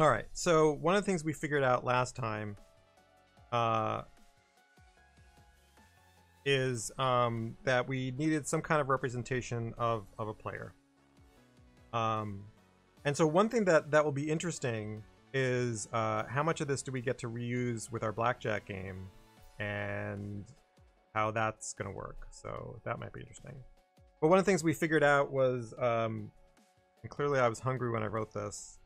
All right, so one of the things we figured out last time is that we needed some kind of representation of a player. And so one thing that will be interesting is how much of this do we get to reuse with our blackjack game and how that's going to work. So that might be interesting. But one of the things we figured out was, and clearly I was hungry when I wrote this,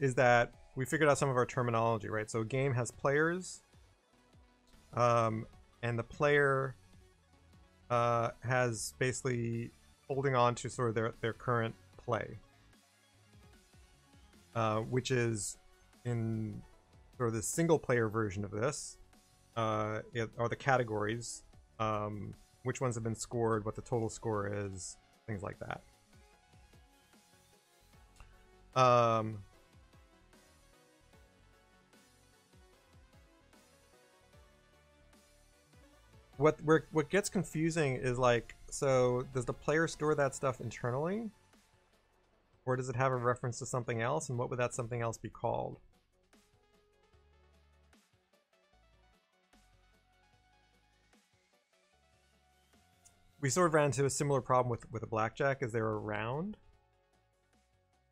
is that we figured out some of our terminology, right? So a game has players, and the player has basically holding on to sort of their current play, which is in sort of the single player version of this, are the categories, which ones have been scored, what the total score is, things like that. What gets confusing is, like, so does the player store that stuff internally, or does it have a reference to something else, and what would that something else be called? We sort of ran into a similar problem with a blackjack. Is there a round?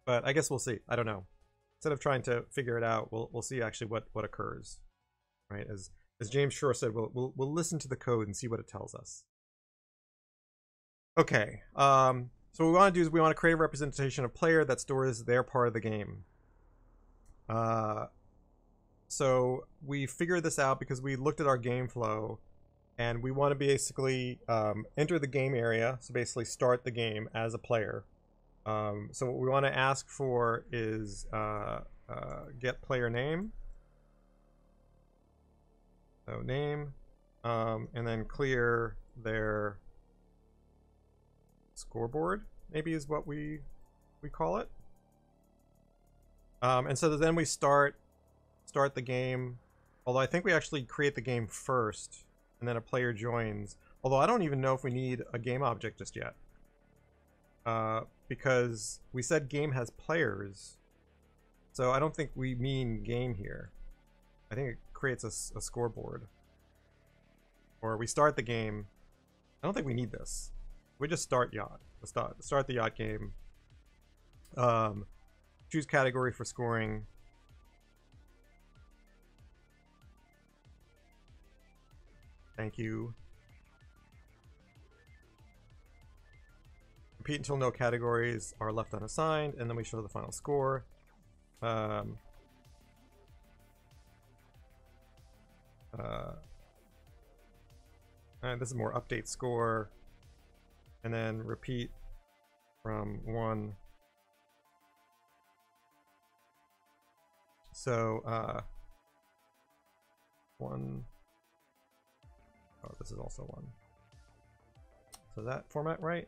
But I guess we'll see. I don't know. Instead of trying to figure it out, we'll see actually what occurs, right? As James Shore said, we'll listen to the code and see what it tells us. Okay. So what we want to do is we want to create a representation of player that stores their part of the game. So we figured this out because we looked at our game flow, and we want to basically enter the game area. So basically start the game as a player. So what we want to ask for is get player name, so name, and then clear their scoreboard, maybe is what we call it. And so then we start the game, although I think we actually create the game first and then a player joins, although I don't even know if we need a game object just yet. Because we said game has players, so I don't think we mean game here. I think it creates a scoreboard. Or we start the game. I don't think we need this. We just start Yacht. Let's start the Yacht game. Choose category for scoring. Thank you. Repeat until no categories are left unassigned, and then we show the final score. And this is more update score, and then repeat from 1. So 1. Oh, this is also 1. So that format, right?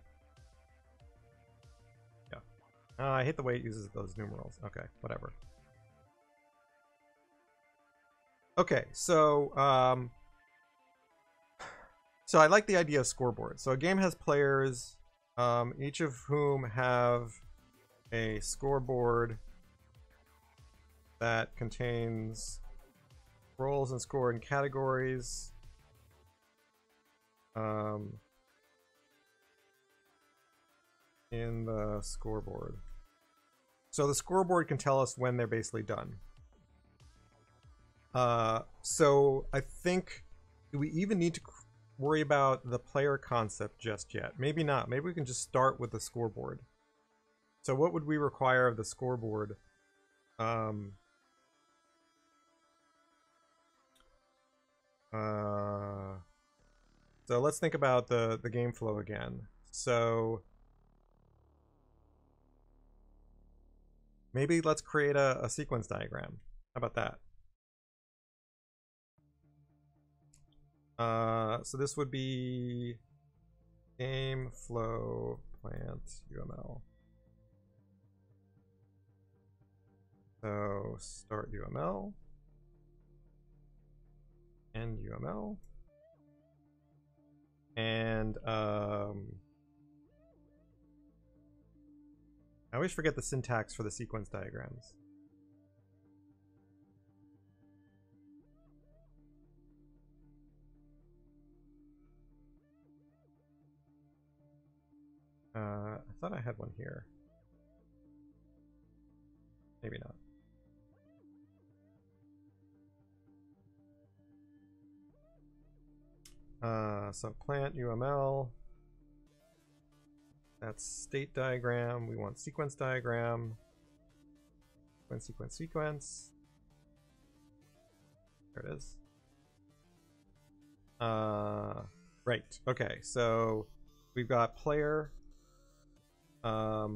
I hate the way it uses those numerals. Okay, whatever. Okay, so so I like the idea of scoreboard. So a game has players, each of whom have a scoreboard that contains roles and score and categories. In the scoreboard. So the scoreboard can tell us when they're basically done. So I think, do we even need to worry about the player concept just yet? Maybe not. Maybe we can just start with the scoreboard. So what would we require of the scoreboard? So let's think about the game flow again. So maybe let's create a sequence diagram. How about that? So this would be game flow PlantUML. So start UML, end UML, and I always forget the syntax for the sequence diagrams. I thought I had one here. Maybe not. So PlantUML, that's state diagram. We want sequence diagram. Sequence. There it is. Right. Okay. So we've got player. How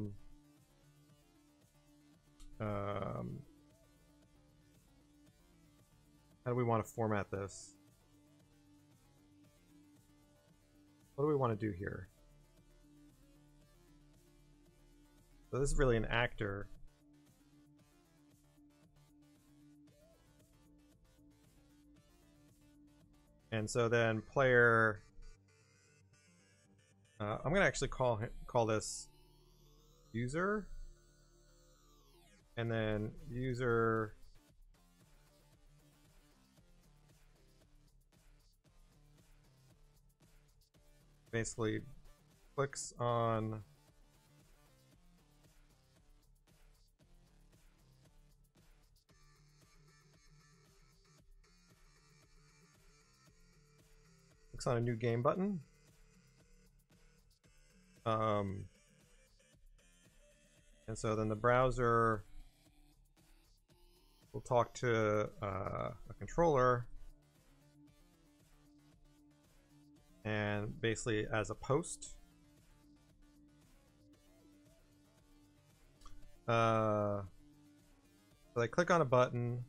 do we want to format this? What do we want to do here? So this is really an actor. And so then player, I'm gonna actually call this user, and then user basically clicks on a new game button. And so then the browser will talk to a controller, and basically as a post. So they click on a button.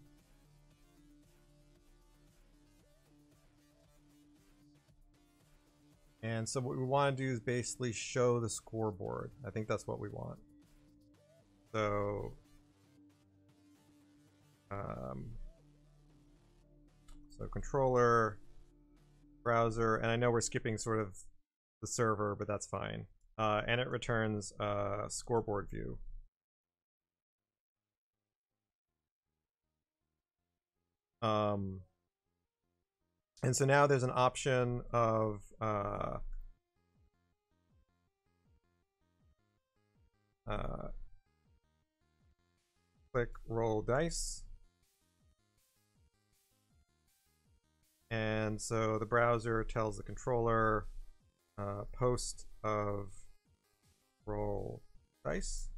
And so what we want to do is basically show the scoreboard. I think that's what we want. So so controller, browser, and I know we're skipping sort of the server, but that's fine. And it returns a scoreboard view. And so now there's an option of click roll dice. And so the browser tells the controller post of roll dice.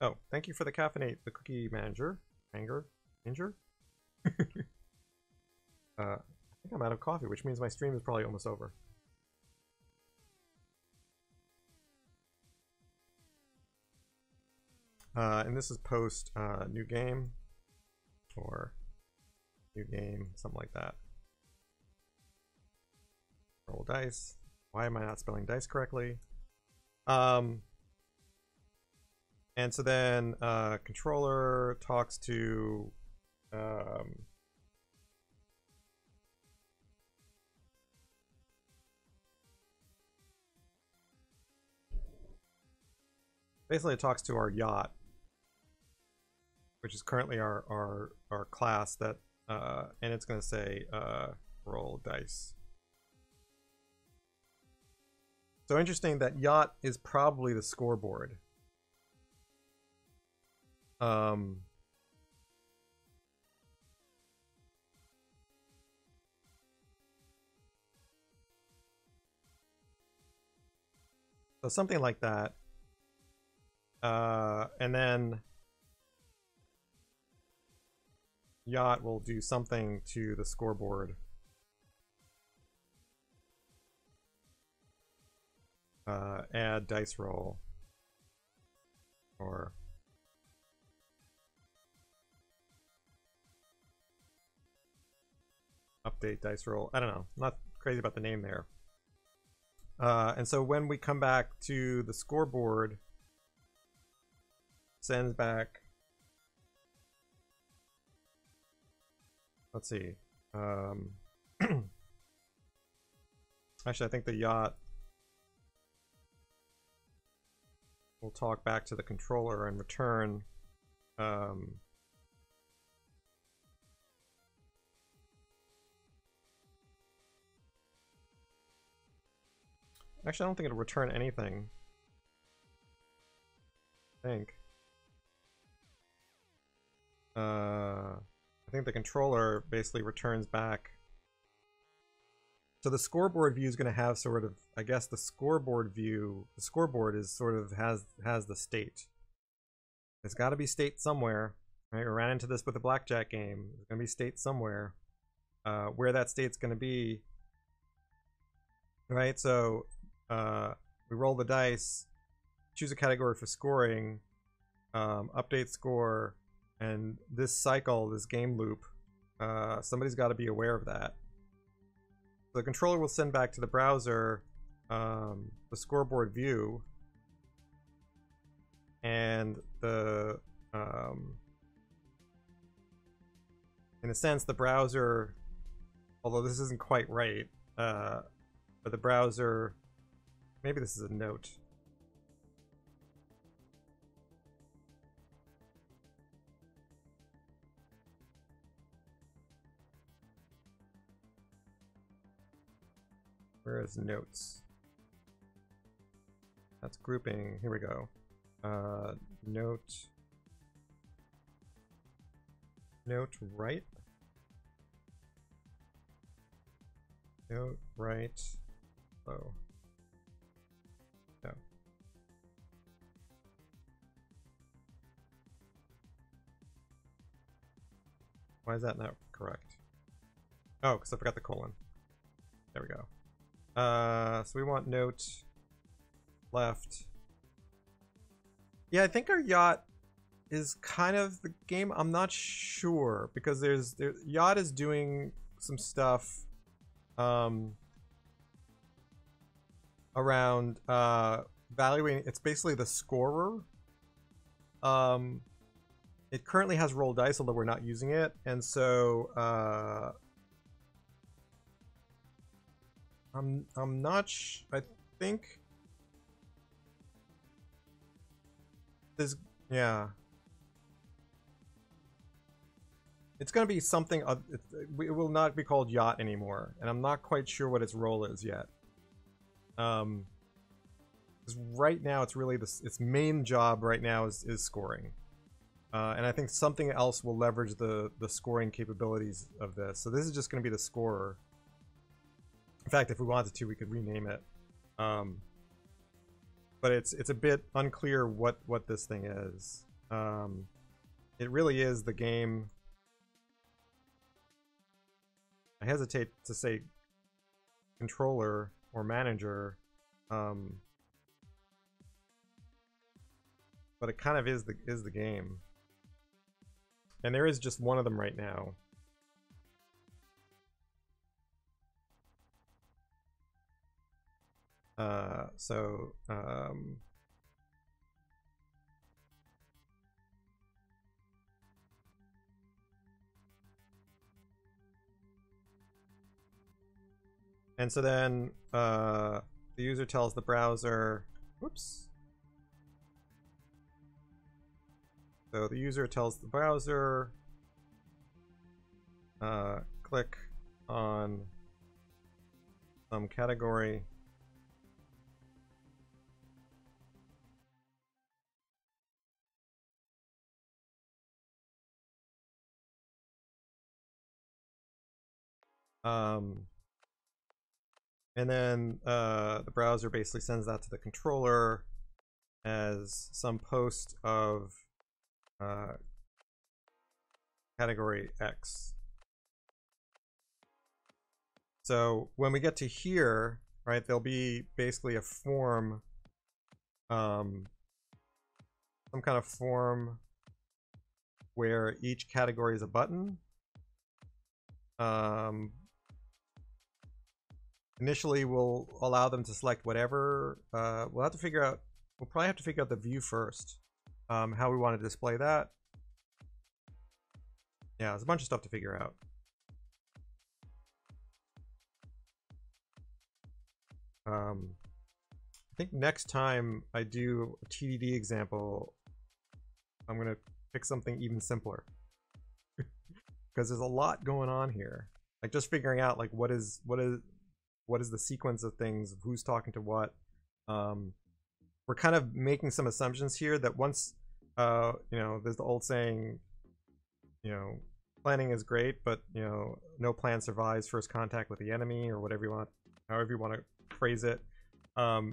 Oh, thank you for the caffeinate, the cookie manager. Anger? I think I'm out of coffee, which means my stream is probably almost over. And this is post new game, or new game, something like that. Roll dice. Why am I not spelling dice correctly? And so then controller talks to basically, it talks to our yacht, which is currently our class that, and it's going to say roll dice. So interesting that yacht is probably the scoreboard. So something like that. And then Yacht will do something to the scoreboard. Add dice roll, or update dice roll. I don't know. I'm not crazy about the name there. And so when we come back to the scoreboard, sends back, let's see, actually I think the yacht will talk back to the controller and return Actually, I don't think it'll return anything. I think. I think the controller basically returns back. So the scoreboard view is going to have sort of, I guess the scoreboard view, the scoreboard is sort of has the state. There's got to be state somewhere. Right? We ran into this with the blackjack game. There's going to be state somewhere. Where that state's going to be. Right? So we roll the dice, choose a category for scoring, update score, and this cycle, this game loop, somebody's got to be aware of that. So the controller will send back to the browser the scoreboard view, and the in a sense the browser, although this isn't quite right, but the browser, maybe this is a note. Where is notes? That's grouping. Here we go. Note right. Note right. Low. No. Why is that not correct? Oh, because I forgot the colon. There we go. So we want note left. Yeah, I think our yacht is kind of the game. I'm not sure because there's yacht is doing some stuff around evaluating. It's basically the scorer. It currently has roll dice, although we're not using it, and so. I'm not sh I think this, yeah, it's gonna be something. It will not be called yacht anymore, and I'm not quite sure what its role is yet. Right now it's really this, its main job right now is scoring, and I think something else will leverage the scoring capabilities of this. So this is just gonna be the scorer. In fact, if we wanted to, we could rename it. But it's a bit unclear what this thing is. It really is the game. I hesitate to say controller or manager, but it kind of is the game. And there is just one of them right now. And so then the user tells the browser, whoops. So the user tells the browser, click on some category. And then the browser basically sends that to the controller as some post of category X. So when we get to here, right, there'll be basically a form, some kind of form where each category is a button. Initially, we'll allow them to select whatever. We'll probably have to figure out the view first, how we want to display that. Yeah, there's a bunch of stuff to figure out. I think next time I do a TDD example, I'm going to pick something even simpler. Because there's a lot going on here. Like just figuring out like what is what is the sequence of things, who's talking to what. We're kind of making some assumptions here that once, you know, there's the old saying, you know, planning is great, but, you know, no plan survives first contact with the enemy, or whatever you want, however you want to phrase it.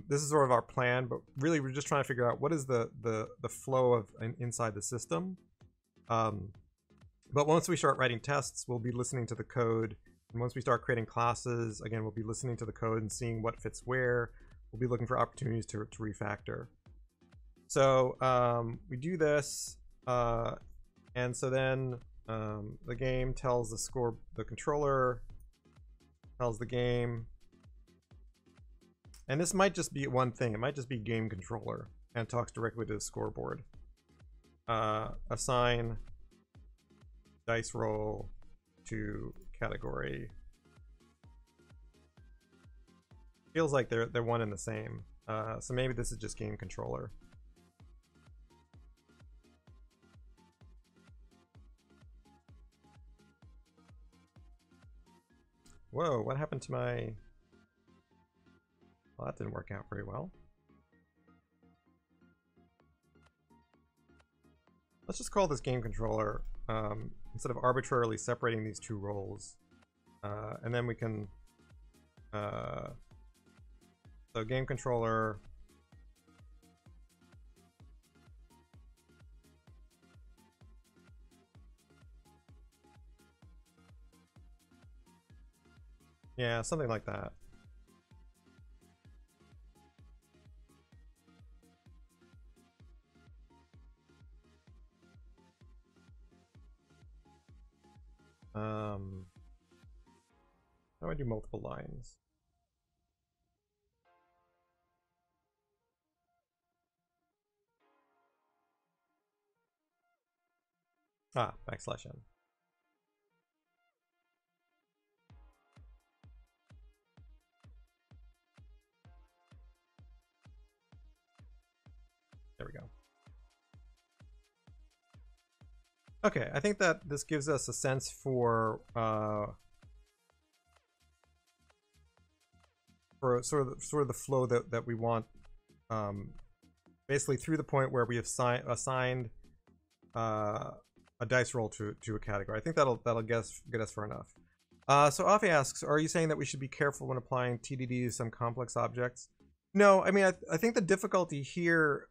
This is sort of our plan, but really we're just trying to figure out what is the flow of inside the system. But once we start writing tests, we'll be listening to the code. And once we start creating classes, again, we'll be listening to the code and seeing what fits where. We'll be looking for opportunities to refactor. So we do this, and so then the game tells the score, the controller tells the game, and this might just be one thing. It might just be game controller, and talks directly to the scoreboard. Assign dice roll to category. Feels like they're one and the same. So maybe this is just game controller. Whoa, what happened to my... Well, that didn't work out very well. Let's just call this game controller, instead of arbitrarily separating these two roles. And then we can... So game controller something like that. How do I do multiple lines? Ah, \n. There we go. Okay, I think that this gives us a sense for sort of the flow that we want, basically through the point where we have assigned a dice roll to a category. I think that'll get us far enough. So Afi asks, are you saying that we should be careful when applying TDD to some complex objects? No, I mean, I think the difficulty here,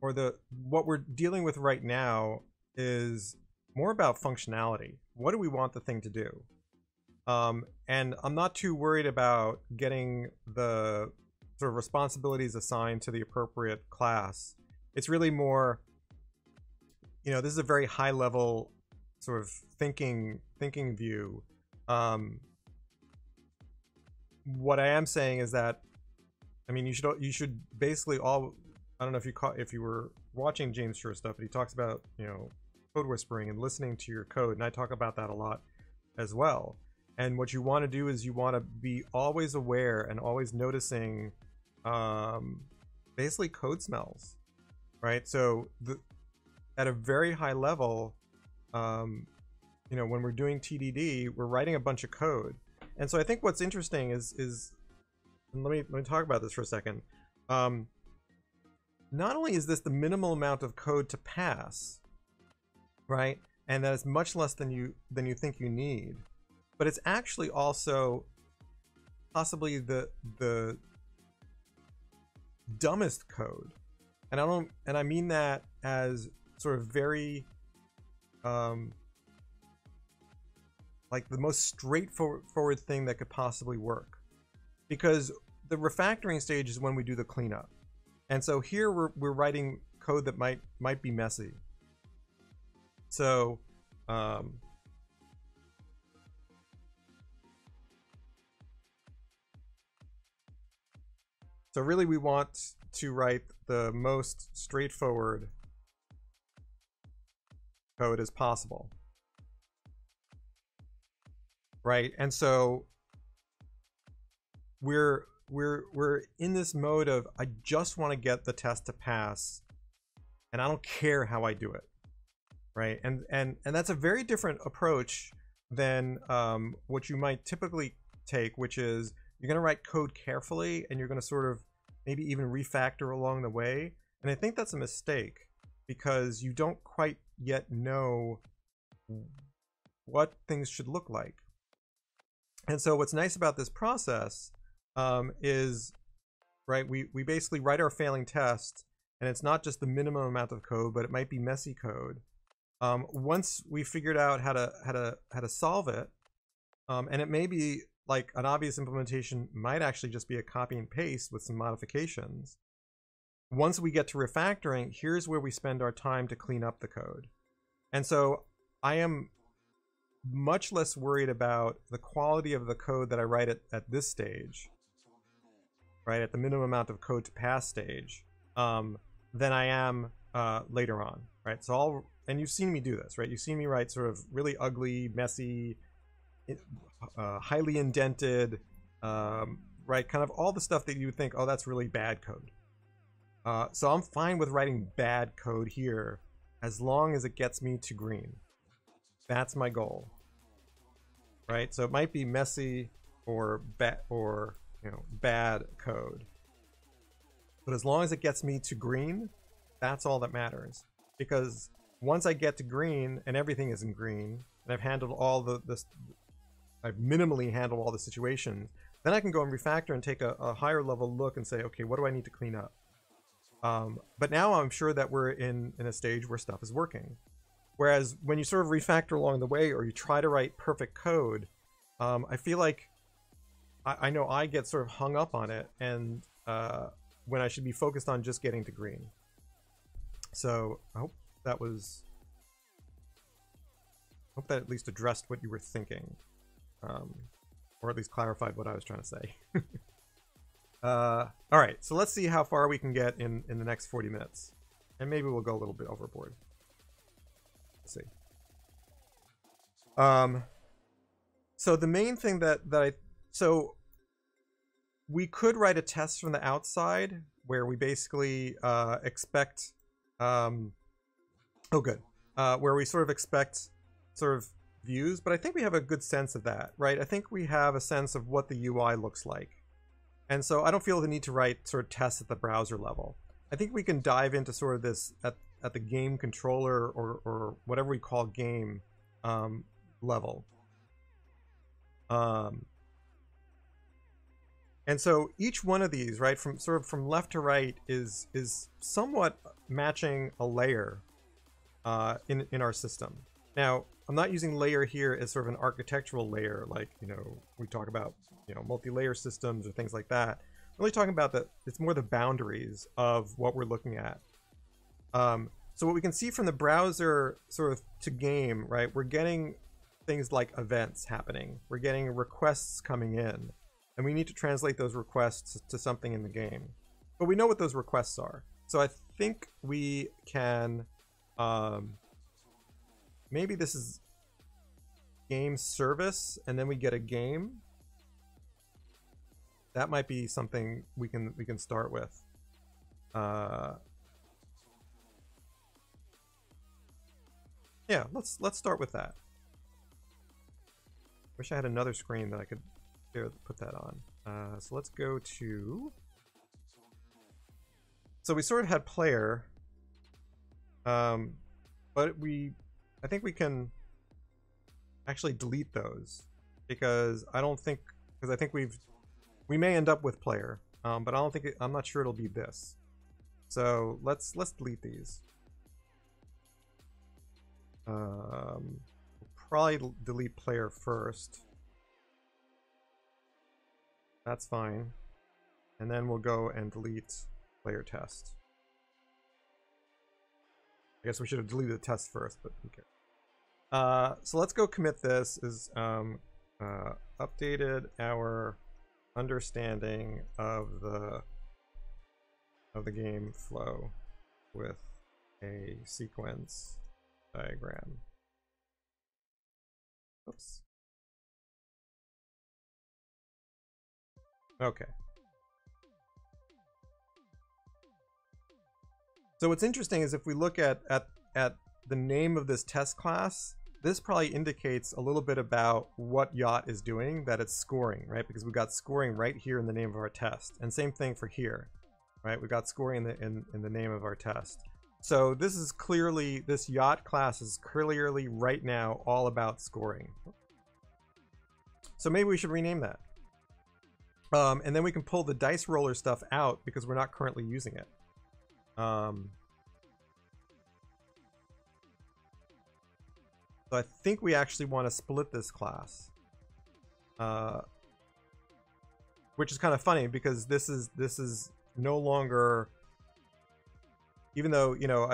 or what we're dealing with right now, is more about functionality. What do we want the thing to do? And I'm not too worried about getting the sort of responsibilities assigned to the appropriate class. It's really more, you know, this is a very high level sort of thinking view. What I am saying is that, I mean, you should basically all, I don't know if you were watching James Shore stuff, but he talks about, you know, code whispering and listening to your code, and I talk about that a lot as well. And what you want to do is you want to be always aware and always noticing basically code smells, right? So at a very high level, you know, when we're doing TDD, we're writing a bunch of code. And so I think what's interesting is, and let me talk about this for a second. Not only is this the minimal amount of code to pass, right? And that is much less than you think you need, but it's actually also possibly the dumbest code. And I mean that as sort of very, like the most straightforward thing that could possibly work, because the refactoring stage is when we do the cleanup. And so here we're writing code that might be messy. So, so really we want to write the most straightforward code as possible, right? And so we're in this mode of, I just want to get the test to pass, and I don't care how I do it, right? And that's a very different approach than what you might typically take, which is You're going to write code carefully, and you're going to sort of maybe even refactor along the way. And I think that's a mistake, because you don't quite yet know what things should look like. And so what's nice about this process is, right, we basically write our failing test, and it's not just the minimum amount of code, but it might be messy code. Once we figured out how to solve it, and it may be like an obvious implementation might actually just be a copy and paste with some modifications. Once we get to refactoring, here's where we spend our time to clean up the code. And so I am much less worried about the quality of the code that I write at this stage, right, at the minimum amount of code to pass stage, than I am later on, right? So and you've seen me do this, right? You've seen me write sort of really ugly, messy, highly indented, right, kind of all the stuff that you would think, oh, that's really bad code. So I'm fine with writing bad code here as long as it gets me to green. That's my goal, right? So it might be messy or bad code, but as long as it gets me to green, that's all that matters. Because once I get to green and everything is in green, and I've handled all I've minimally handled all the situations, then I can go and refactor and take a higher level look and say, okay, what do I need to clean up? But now I'm sure that we're in a stage where stuff is working. Whereas when you sort of refactor along the way, or you try to write perfect code, I feel like I know I get sort of hung up on it, and when I should be focused on just getting to green. So I hope that was, I hope that at least addressed what you were thinking, or at least clarified what I was trying to say. All right, so let's see how far we can get in the next 40 minutes, and maybe we'll go a little bit overboard. See. So the main thing so we could write a test from the outside where we basically expect where we sort of expect sort of views, but I think we have a good sense of that, right? I think we have a sense of what the UI looks like, and so I don't feel the need to write sort of tests at the browser level. I think we can dive into sort of this at the game controller or whatever we call game level. And so each one of these, right, from sort of from left to right is somewhat matching a layer in our system. Now, I'm not using layer here as sort of an architectural layer, like, you know, we talk about, you know, multi-layer systems or things like that. I'm really talking about it's more the boundaries of what we're looking at. So what we can see from the browser sort of to game, right, we're getting things like events happening. We're getting requests coming in, and we need to translate those requests to something in the game. But we know what those requests are. So I think we can, maybe this is game service, and then we get a game. That might be something we can start with. Yeah, let's start with that. Wish I had another screen that I could put that on. So let's go to. So we sort of had player, but I think we can actually delete those, because I think we may end up with player, but I'm not sure it'll be this. So let's delete these. Probably delete player first. That's fine. And then we'll go and delete player test. I guess we should have deleted the test first, but who cares? So let's go commit this. Updated our understanding of the game flow with a sequence diagram. Oops. Okay. So what's interesting is if we look at the name of this test class, This probably indicates a little bit about what Yacht is doing, that it's scoring, right? Because we've got scoring right here in the name of our test. And same thing for here, right? We've got scoring in the name of our test. So this is clearly, this Yacht class is clearly right now all about scoring. So maybe we should rename that. And then we can pull the dice roller stuff out because we're not currently using it. So I think we actually want to split this class, which is kind of funny because this is no longer, even though, you know,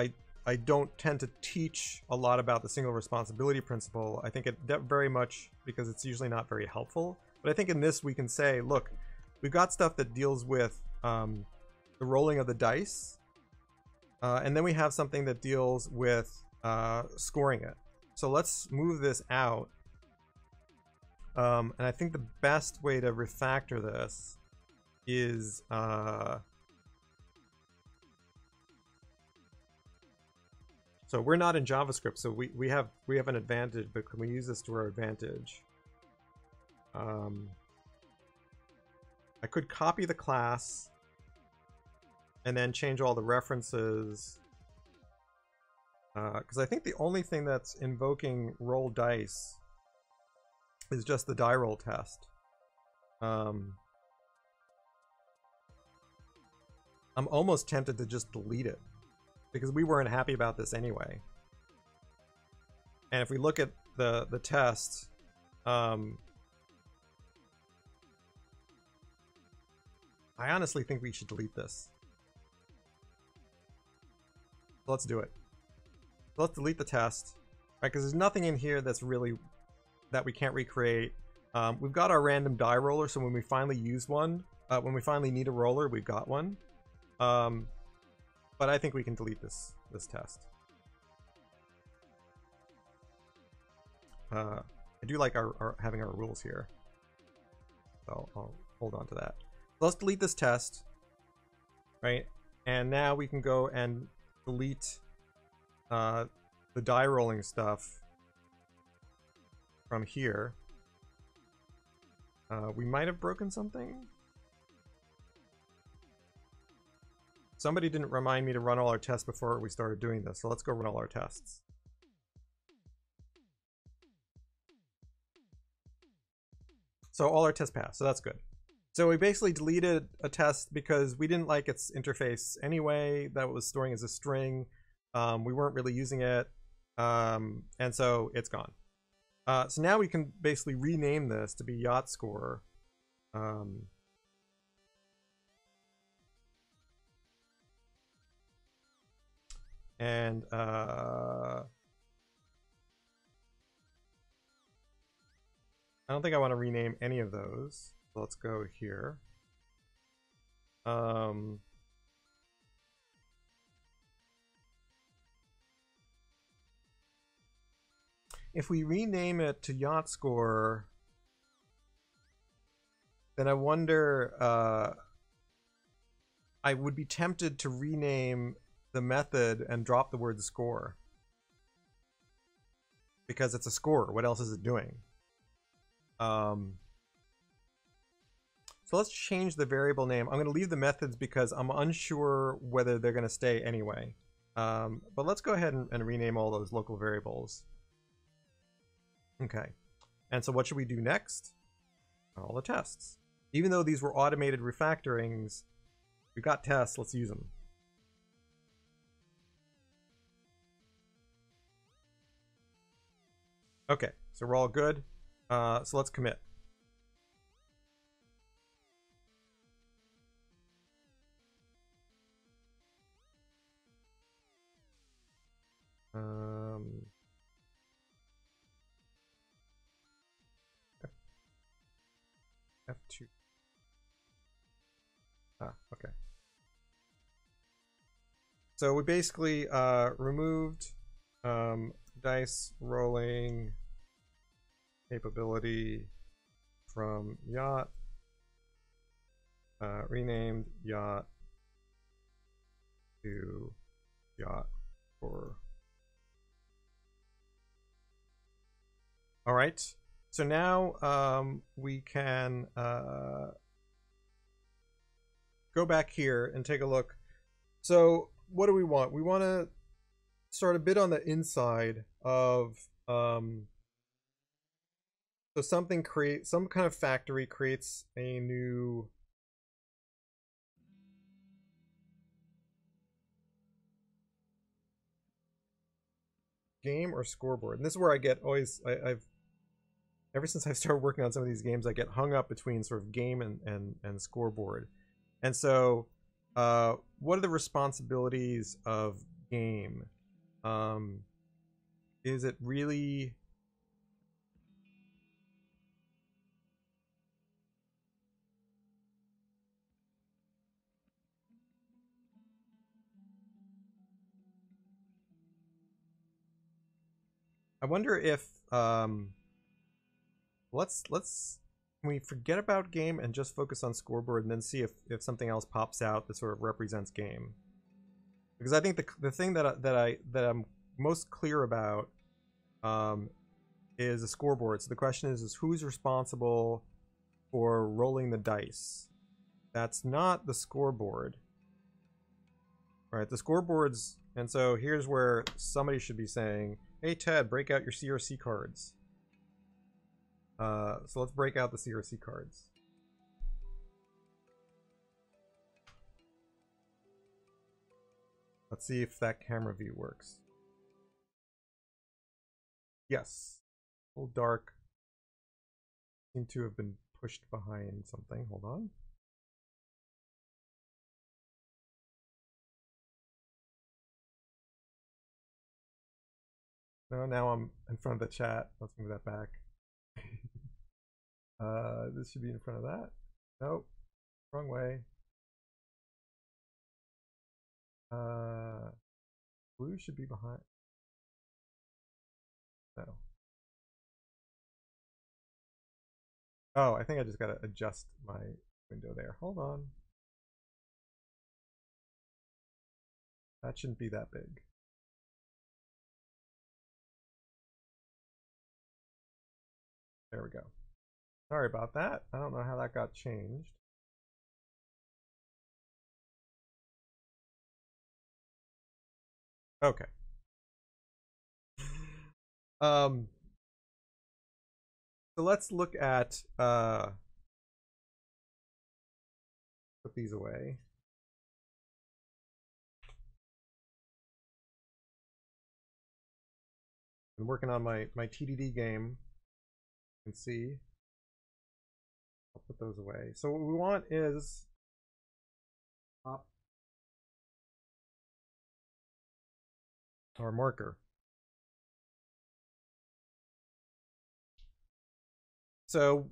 I don't tend to teach a lot about the single responsibility principle. I think it very much because it's usually not very helpful. But I think in this we can say, look, we've got stuff that deals with the rolling of the dice, and then we have something that deals with scoring it. So let's move this out. And I think the best way to refactor this is so we're not in JavaScript, so we have an advantage, but can we use this to our advantage? I could copy the class and then change all the references. Because I think the only thing that's invoking roll dice is just the die roll test. I'm almost tempted to just delete it because we weren't happy about this anyway. And if we look at the test, I honestly think we should delete this. Let's do it. Let's delete the test, right? Because there's nothing in here that's really that we can't recreate. We've got our random die roller, so when we finally use one, when we finally need a roller, we've got one. But I think we can delete this test. I do like our having our rules here, so I'll hold on to that. Let's delete this test, right? And now we can go and delete the die rolling stuff from here. We might have broken something. Somebody didn't remind me to run all our tests before we started doing this, so let's go run all our tests. So all our tests passed, so that's good. So we basically deleted a test because we didn't like its interface anyway, that was storing as a string. We weren't really using it, and so it's gone. So now we can basically rename this to be YachtScore. I don't think I want to rename any of those. So let's go here. If we rename it to YachtScore, then I wonder, I would be tempted to rename the method and drop the word score. Because it's a score, what else is it doing? So let's change the variable name. I'm gonna leave the methods because I'm unsure whether they're gonna stay anyway. But let's go ahead and rename all those local variables. Okay, and so what should we do next? All the tests. Even though these were automated refactorings, we got tests, let's use them. Okay, so we're all good. So let's commit. F2. Ah, okay. So we basically removed dice rolling capability from Yacht, renamed Yacht to YachtScore. All right. So now we can go back here and take a look. So what do we want? We want to start a bit on the inside of so something creates some kind of factory, creates a new game or scoreboard. And this is where I get always I've ever since I've started working on some of these games, I get hung up between sort of game and scoreboard. And so what are the responsibilities of game? Is it really I wonder if let's can we forget about game and just focus on scoreboard and then see if something else pops out that sort of represents game, because I think the thing that I'm most clear about is a scoreboard. So the question is who's responsible for rolling the dice? That's not the scoreboard. All right, the scoreboard's, and so here's where somebody should be saying, hey Ted, break out your CRC cards. So let's break out the CRC cards. Let's see if that camera view works. Yes. A little dark. Seem to have been pushed behind something. Hold on. No, now I'm in front of the chat. Let's move that back. This should be in front of that. Nope. Wrong way. Blue should be behind. No. Oh, I think I just gotta adjust my window there. Hold on. That shouldn't be that big. There we go. Sorry about that. I don't know how that got changed. Okay. So let's look at put these away. I'm working on my TDD game. Can see. I'll put those away. So what we want is up our marker. So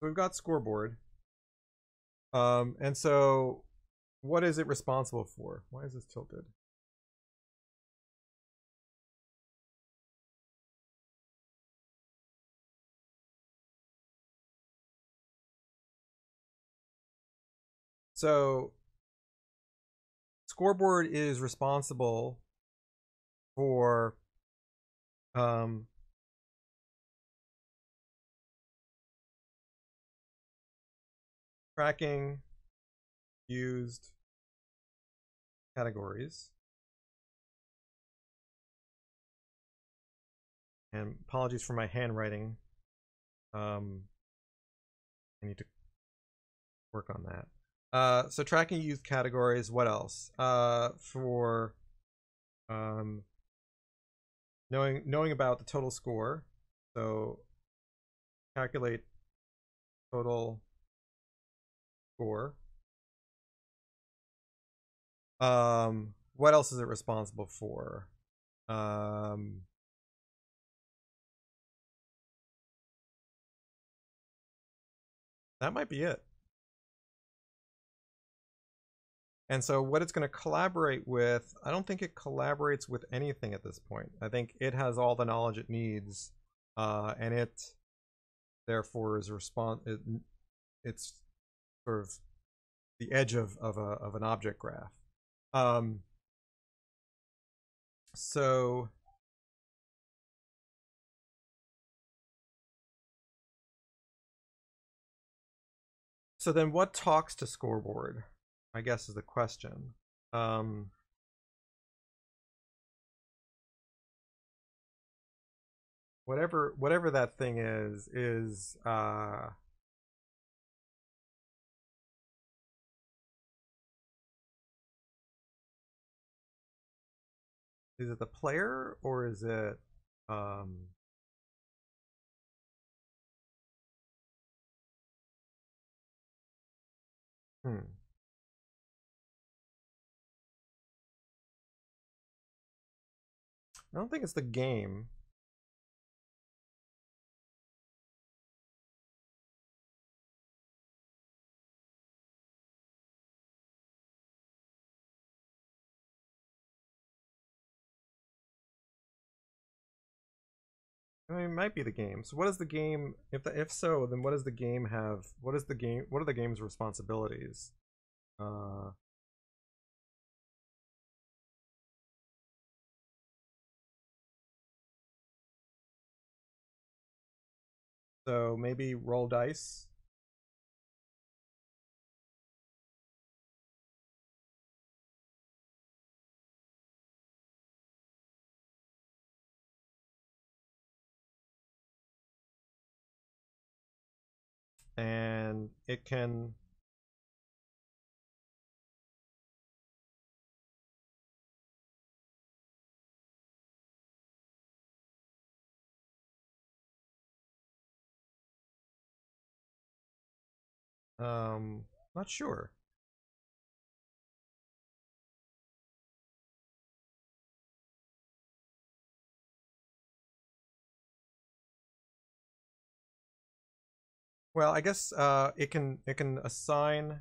we've got scoreboard. And so what is it responsible for? Why is this tilted? So scoreboard is responsible for tracking used categories. And apologies for my handwriting. I need to work on that. So tracking used categories, what else? For knowing about the total score. So calculate total score. What else is it responsible for? That might be it. And so what it's going to collaborate with, I don't think it collaborates with anything at this point. I think it has all the knowledge it needs, and it therefore is it's sort of the edge of an object graph. So then what talks to scoreboard, I guess, is the question. Whatever that thing is is it the player, or is it I don't think it's the game. I mean, it might be the game. So what is the game? If so, then what does the game have? What are the game's responsibilities? So maybe roll dice. And it can not sure. Well, I guess it can assign.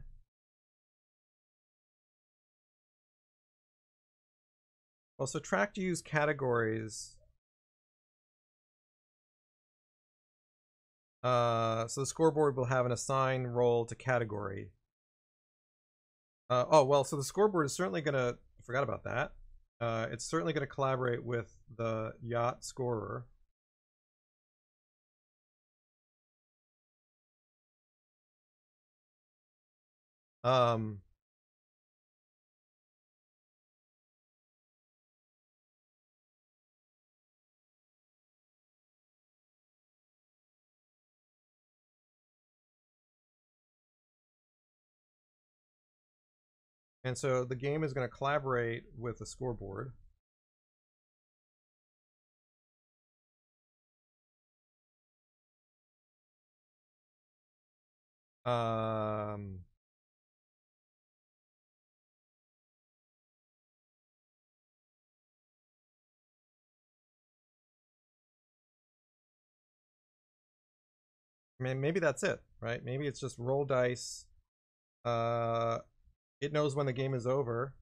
Well, so track to use categories. So the scoreboard will have an assign role to category. Oh well, so the scoreboard is certainly gonna. I forgot about that. It's certainly gonna collaborate with the yacht scorer. And so the game is going to collaborate with the scoreboard. I mean, maybe that's it, right? Maybe it's just roll dice. It knows when the game is over.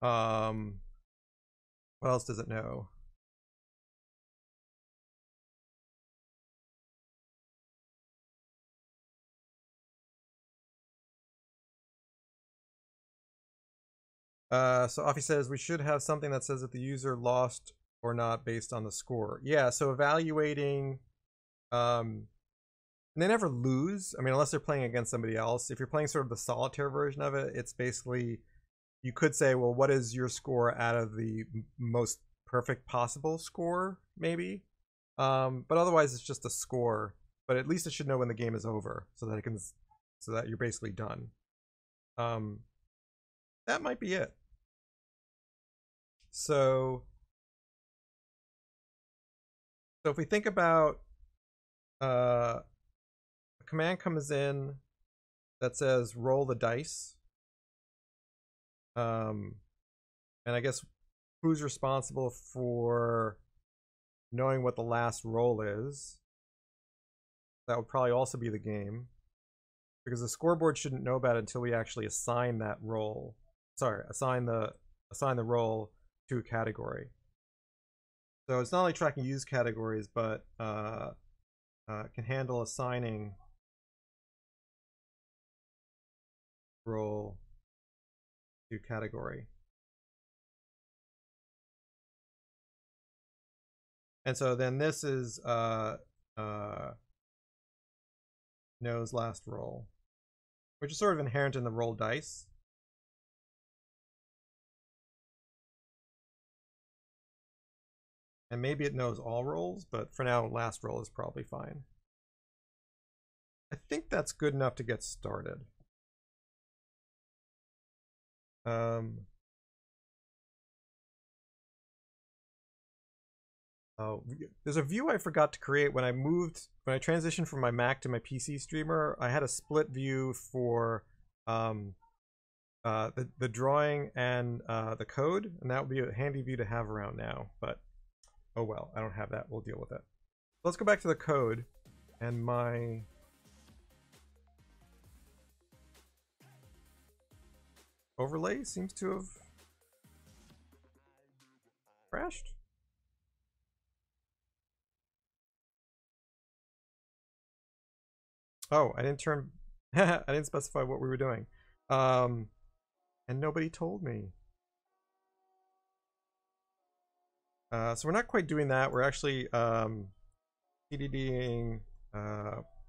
What else does it know? So Afi says we should have something that says that the user lost or not based on the score. Yeah, so evaluating, and they never lose. I mean, unless they're playing against somebody else. If you're playing sort of the solitaire version of it, it's basically, you could say, well, what is your score out of the most perfect possible score, maybe? But otherwise, it's just a score. But at least it should know when the game is over, so that it can, so that you're basically done. That might be it. So if we think about a command comes in that says roll the dice, and I guess who's responsible for knowing what the last roll is? That would probably also be the game. because the scoreboard shouldn't know about it until we actually assign that role. Sorry, assign the role to a category. So it's not only tracking use categories, but can handle assigning role to category. And so then this is knows last roll, which is sort of inherent in the roll dice. And maybe it knows all rolls, but for now, last roll is probably fine. I think that's good enough to get started. Oh, there's a view I forgot to create when I moved, when I transitioned from my Mac to my PC streamer. I had a split view for the drawing and the code, and that would be a handy view to have around now. But oh well, I don't have that. We'll deal with it. Let's go back to the code and my overlay seems to have crashed. Oh, I didn't turn. I didn't specify what we were doing, and nobody told me. So we're not quite doing that. We're actually TDDing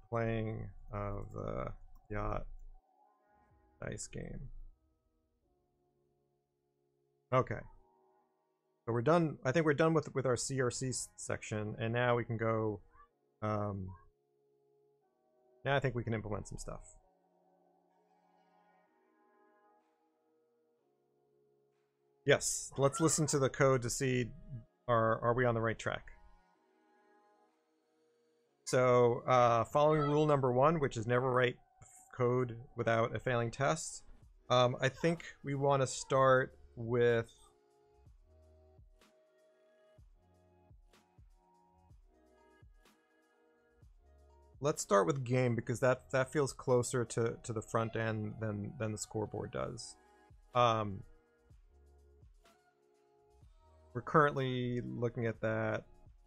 playing of the Yacht Dice game. Okay, so we're done. I think we're done with our CRC section, and now we can go. Now I think we can implement some stuff. Yes, let's listen to the code to see are we on the right track. So following rule number 1, which is never write code without a failing test, I think we want to start with let's start with game, because that feels closer to the front end than the scoreboard does. We're currently looking at that,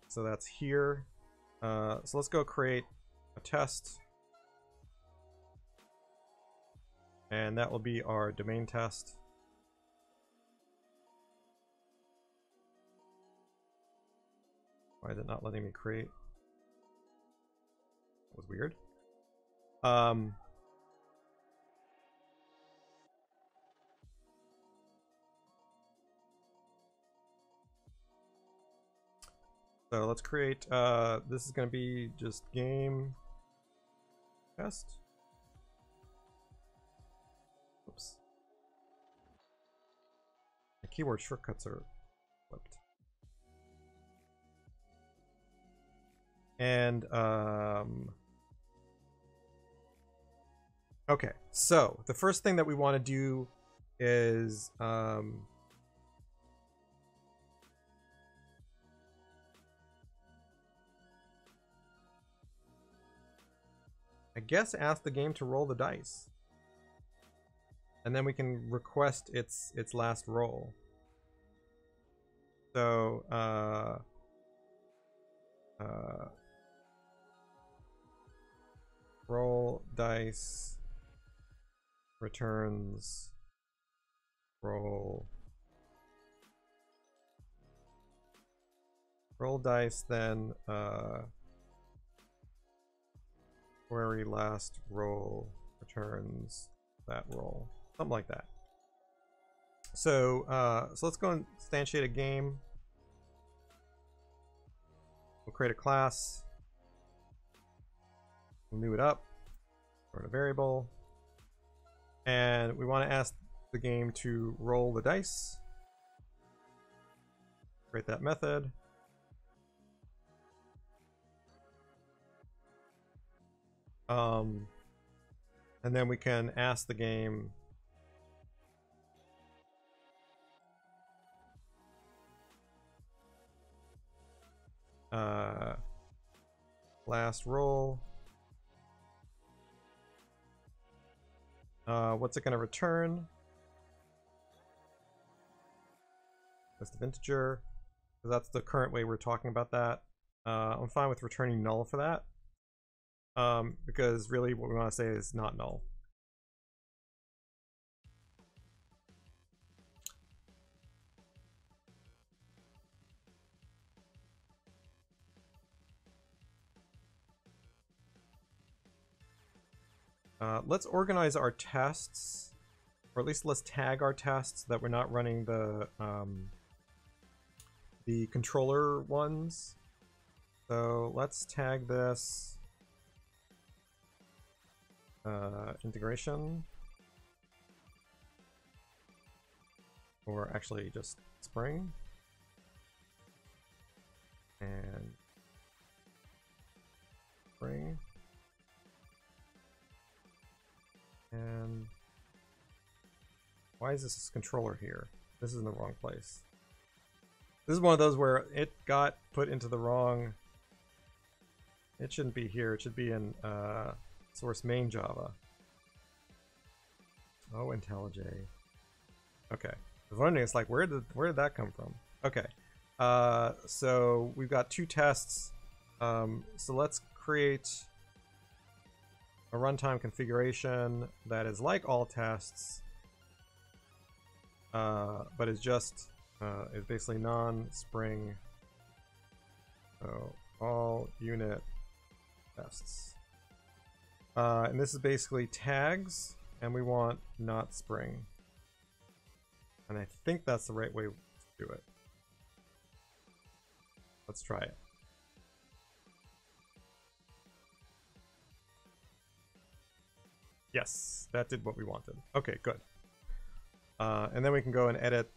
so that's here. So let's go create a test, and that will be our domain test. Why is it not letting me create? Was weird. So let's create this is going to be just game test. Oops. The keyboard shortcuts are flipped. And okay, so the first thing that we want to do is I guess ask the game to roll the dice, and then we can request its last roll. So roll dice returns roll dice, then query last roll returns that roll, something like that. So so let's go and instantiate a game. We'll create a class, we'll new it up, sort of variable. And we want to ask the game to roll the dice. Create that method. And then we can ask the game last roll What's it going to return? List of integer. So that's the current way we're talking about that. I'm fine with returning null for that. Because really what we want to say is not null. Let's organize our tests, or at least let's tag our tests so that we're not running the controller ones. So let's tag this integration, or actually just Spring, and Spring. And why is this controller here? This is in the wrong place. This is one of those where it got put into the wrong... It shouldn't be here. It should be in source main Java. Oh, IntelliJ. Okay. I was wondering, it's like, where did that come from? Okay. So we've got two tests. So let's create a runtime configuration that is like all tests, but is just is basically non-Spring. So all unit tests, and this is basically tags, and we want not Spring. And I think that's the right way to do it. Let's try it. Yes, that did what we wanted. Okay, good. And then we can go and edit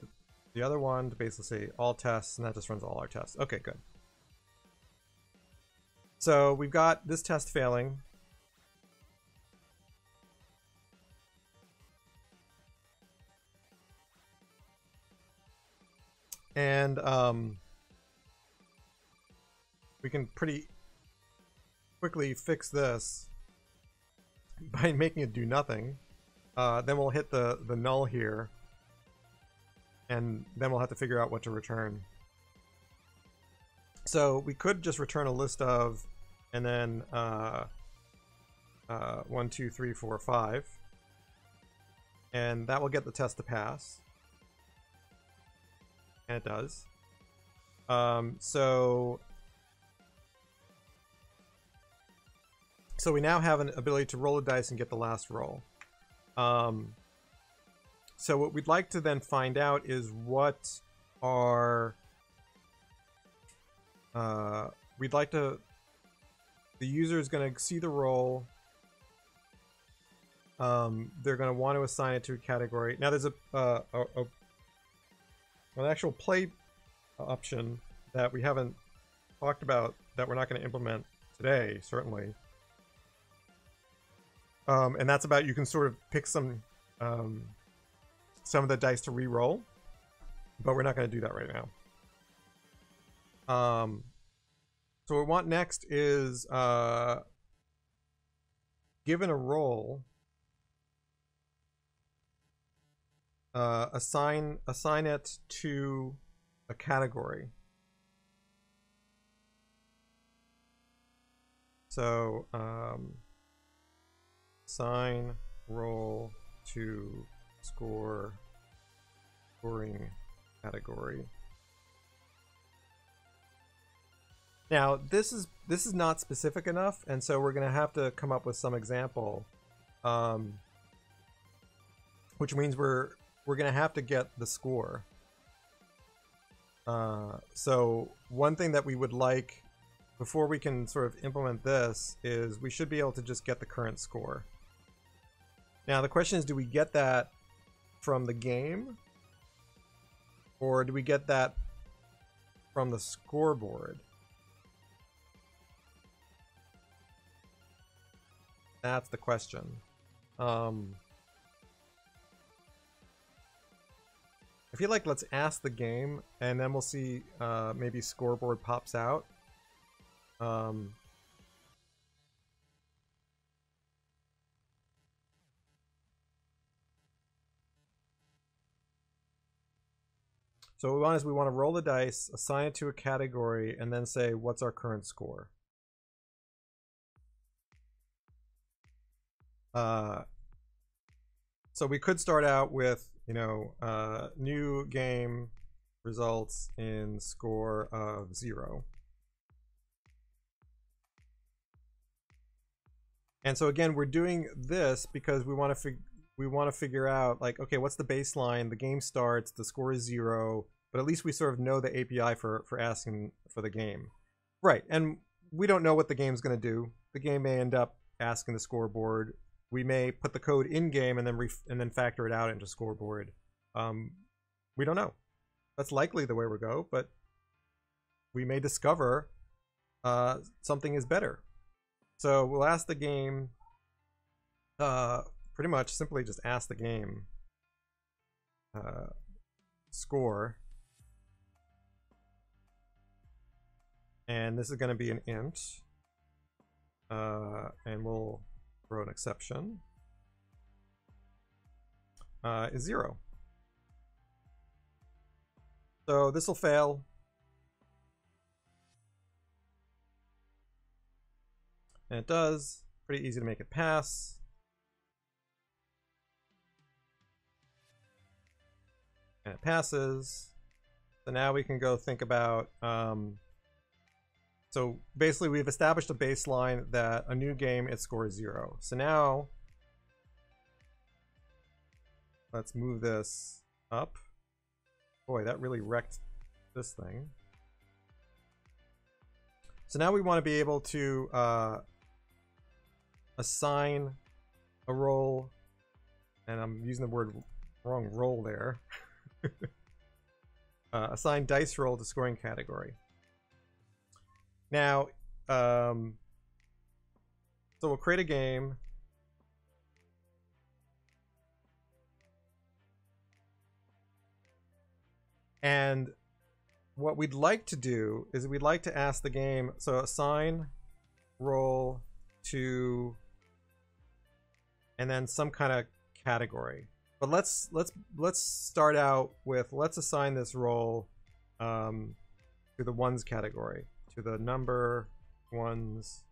the other one to basically say all tests, and that just runs all our tests. Okay, good. So we've got this test failing. And we can pretty quickly fix this by making it do nothing. Then we'll hit the null here, and then we'll have to figure out what to return. So we could just return a list of, and then 1, 2, 3, 4, 5, and that will get the test to pass, and it does. So we now have an ability to roll a dice and get the last roll. So what we'd like to then find out is what are... we'd like to... The user is going to see the roll. They're going to want to assign it to a category. Now there's an actual play option that we haven't talked about, that we're not going to implement today, certainly. And that's about, you can sort of pick some of the dice to re-roll, but we're not going to do that right now. So what we want next is, given a roll, assign it to a category. So, assign roll to scoring category. Now this is not specific enough, and so we're gonna have to come up with some example, which means we're gonna have to get the score. So one thing that we would like before we can sort of implement this is we should be able to just get the current score. Now the question is, do we get that from the game, or do we get that from the scoreboard? That's the question. I feel like let's ask the game, and then we'll see, maybe scoreboard pops out. So what we want is we want to roll the dice, assign it to a category, and then say, what's our current score? So we could start out with, new game results in score of 0. And so again, we're doing this because we want to figure out, like, okay, what's the baseline? The game starts, the score is 0, but at least we sort of know the API for asking for the game. Right, and we don't know what the game's going to do. The game may end up asking the scoreboard. We may put the code in game and then factor it out into scoreboard. We don't know. That's likely the way we go, but we may discover something is better. So we'll ask the game, pretty much simply just ask the game score. And this is going to be an int. And we'll throw an exception is 0. So this will fail. And it does. Pretty easy to make it pass. And it passes. So now we can go think about so basically we've established a baseline that a new game, it scores 0. So now let's move this up. Boy, that really wrecked this thing. So now we want to be able to assign a role, and I'm using the word wrong, role there. Assign dice roll to scoring category. Now, so we'll create a game. And what we'd like to do is we'd like to ask the game, so assign role to, and then some kind of category. But let's start out with, let's assign this role to the ones category, to the number ones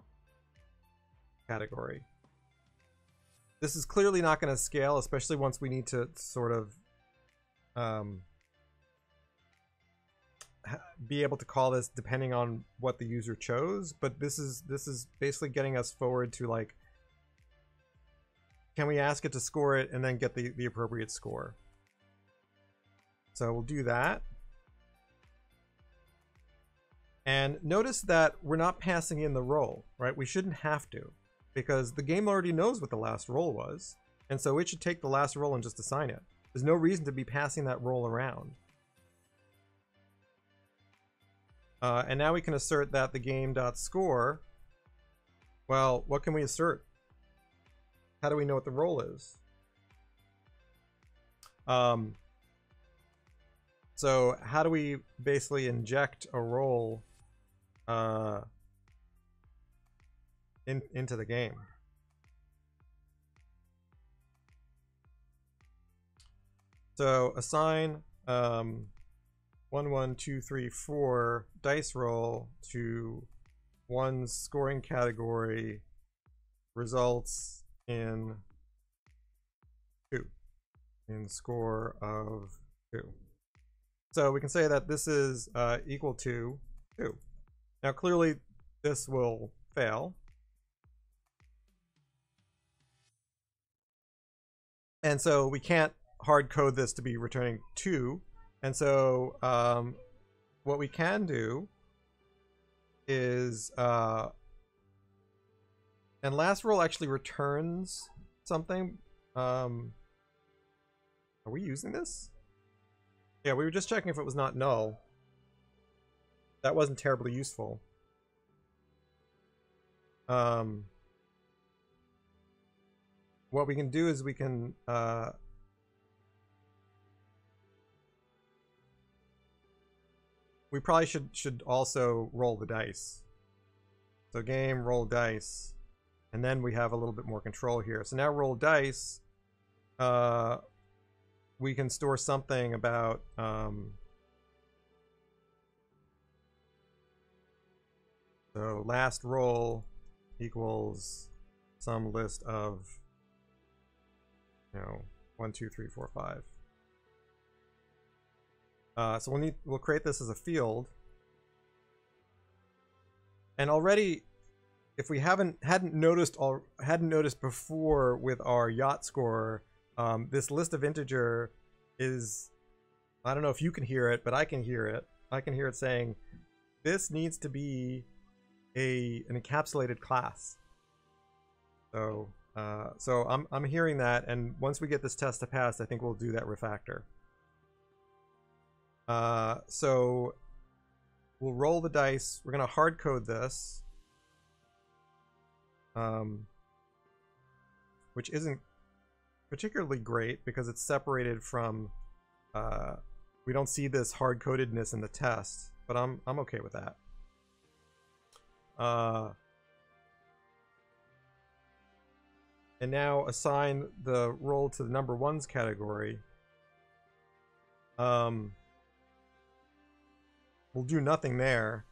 category. This is clearly not going to scale, especially once we need to sort of be able to call this depending on what the user chose. But this is basically getting us forward to, like, can we ask it to score it and then get the appropriate score? So we'll do that. And notice that we're not passing in the roll, right? We shouldn't have to, because the game already knows what the last roll was. And so it should take the last roll and just assign it. There's no reason to be passing that roll around. And now we can assert that the game.score, well, what can we assert? How do we know what the role is? So how do we basically inject a role into the game? So assign 1, 1, 2, 3, 4 dice roll to one's scoring category results in 2, in score of 2. So we can say that this is equal to 2. Now clearly this will fail. And so we can't hard code this to be returning 2. And so what we can do is, and last roll actually returns something. Are we using this? Yeah, we were just checking if it was not null. That wasn't terribly useful. What we can do is we can we probably should also roll the dice. So game, roll dice. And then we have a little bit more control here. So now roll dice. We can store something about So last roll equals some list of, you know, 1, 2, 3, 4, 5. So we'll create this as a field. And already, if we hadn't noticed before with our yacht score, this list of integer is, I don't know if you can hear it, but I can hear it. I can hear it saying, this needs to be an encapsulated class. So I'm hearing that, and once we get this test to pass, I think we'll do that refactor. So we'll roll the dice. We're gonna hard code this, which isn't particularly great because it's separated from. We don't see this hard codedness in the test, but I'm okay with that. And now assign the roll to the number ones category. We'll do nothing there,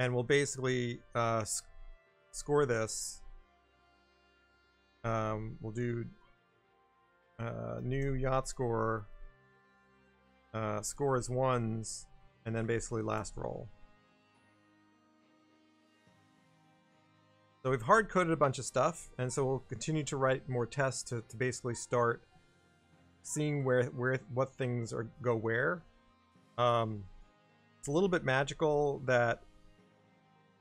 and we'll basically score this. We'll do new yacht score scores ones, and then basically last roll. So we've hard coded a bunch of stuff, and so we'll continue to write more tests to basically start seeing what things go where. It's a little bit magical that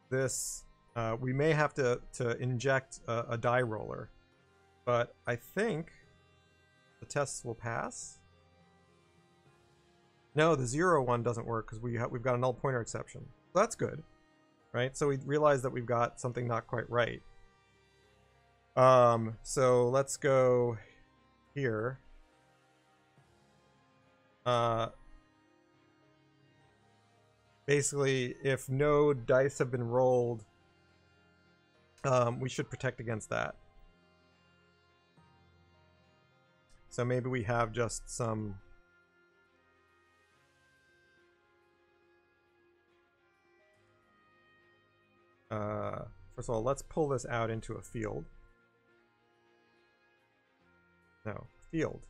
this we may have to inject a die roller, but I think the tests will pass. No, the 0 1 doesn't work because we've got a null pointer exception. So that's good, right? So we realize that we've got something not quite right. So let's go here. Basically, if no dice have been rolled, we should protect against that. So maybe we have just some... first of all, let's pull this out into a field. No, field.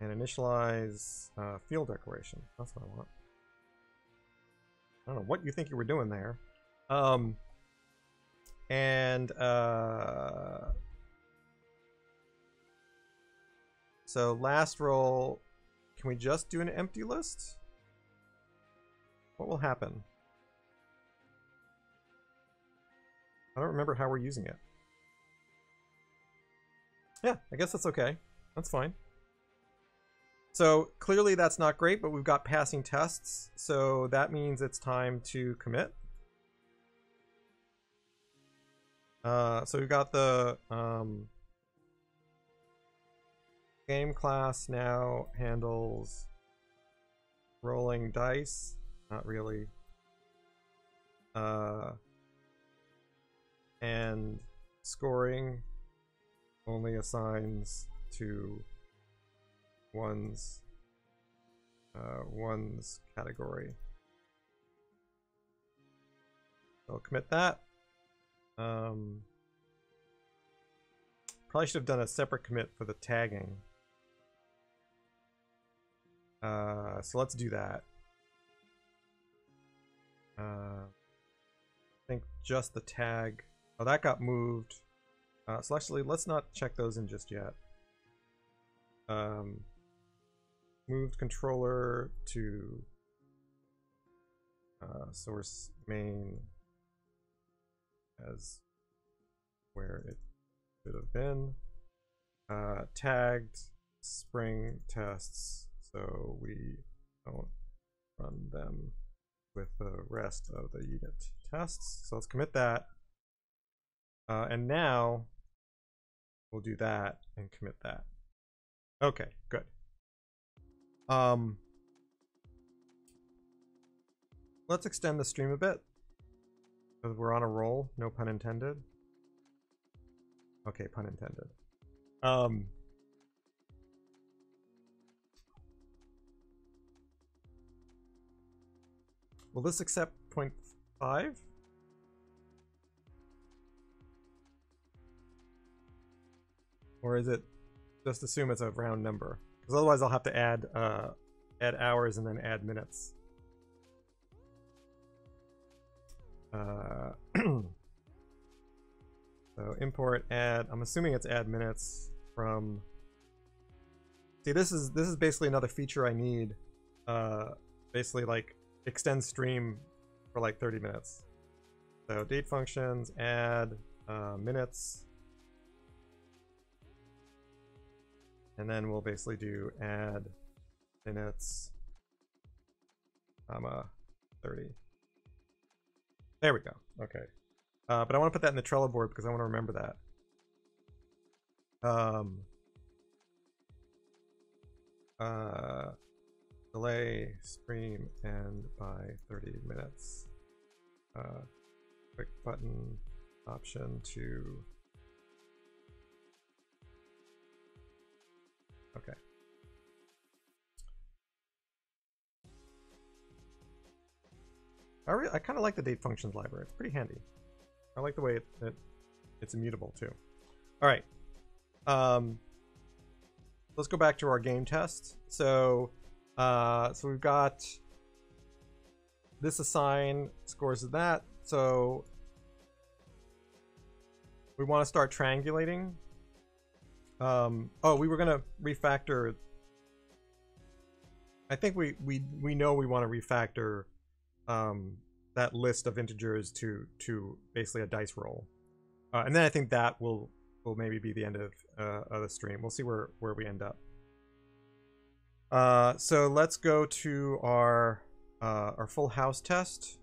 And initialize field declaration. That's what I want. I don't know what you think you were doing there. So last roll, can we just do an empty list? What will happen? I don't remember how we're using it. Yeah, I guess that's okay. That's fine. So clearly that's not great, but we've got passing tests, so that means it's time to commit. So we've got the game class now handles rolling dice, not really, and scoring only assigns to ones category. I'll commit that. Probably should have done a separate commit for the tagging. So let's do that. I think just the tag. Oh, that got moved. So actually, let's not check those in just yet. Moved controller to source main as where it should have been. Tagged spring tests, so we don't run them with the rest of the unit tests. So let's commit that. And now we'll do that and commit that. Okay, good. Let's extend the stream a bit because we're on a roll, no pun intended. Okay, pun intended. Will this accept 0.5? Or is it just assume it's a round number? Because otherwise I'll have to add add hours and then add minutes. So import add, I'm assuming it's add minutes from. See, this is basically another feature I need, basically like extend stream for like 30 minutes. So date functions, add minutes, and then we'll basically do add minutes, comma 30. There we go. Okay, but I want to put that in the Trello board because I want to remember that. Delay stream end by 30 minutes. Quick button option to. Okay. I kind of like the date functions library. It's pretty handy. I like the way it's immutable too. All right. Let's go back to our game test. So, so we've got this assign scores of that. So we want to start triangulating. Oh, we were gonna refactor. I think we know we want to refactor that list of integers to basically a dice roll, and then I think that will maybe be the end of the stream. We'll see where we end up. So let's go to our full house test,